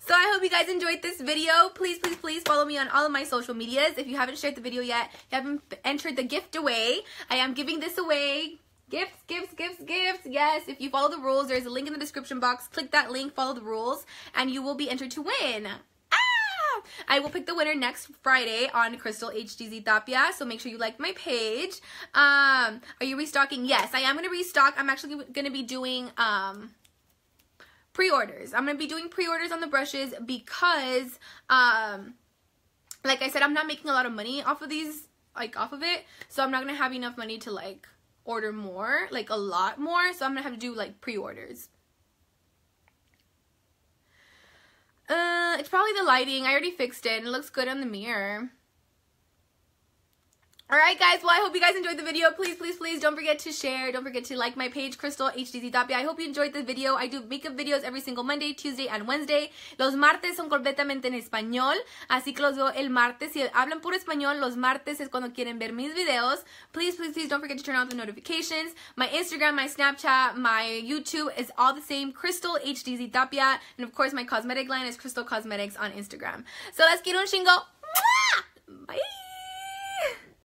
So I hope you guys enjoyed this video. Please, please, please follow me on all of my social medias. If you haven't shared the video yet, you haven't entered the gift away. I am giving this away. Gifts, gifts, gifts, gifts. Yes, if you follow the rules, there's a link in the description box. Click that link, follow the rules, and you will be entered to win. Ah! I will pick the winner next Friday on Crystal HDZ Tapia, so make sure you like my page. Are you restocking? Yes, I am going to restock. I'm actually going to be doing... pre-orders. I'm going to be doing pre-orders on the brushes because, like I said, I'm not making a lot of money off of these, like, off of it. So I'm not going to have enough money to, like, order more, like, a lot more. So I'm going to have to do, like, pre-orders. It's probably the lighting. I already fixed it and it looks good on the mirror. Alright guys, well I hope you guys enjoyed the video. Please, please, please don't forget to share. Don't forget to like my page, Crystal HDZ Tapia. I hope you enjoyed the video. I do makeup videos every single Monday, Tuesday, and Wednesday. Los martes son completamente en español. Así que los veo el martes. Si hablan puro español, los martes es cuando quieren ver mis videos. Please, please, please don't forget to turn on the notifications. My Instagram, my Snapchat, my YouTube is all the same. Crystal HDZ Tapia. And of course my cosmetic line is Crystal Cosmetics on Instagram. So let's get un chingo. Bye!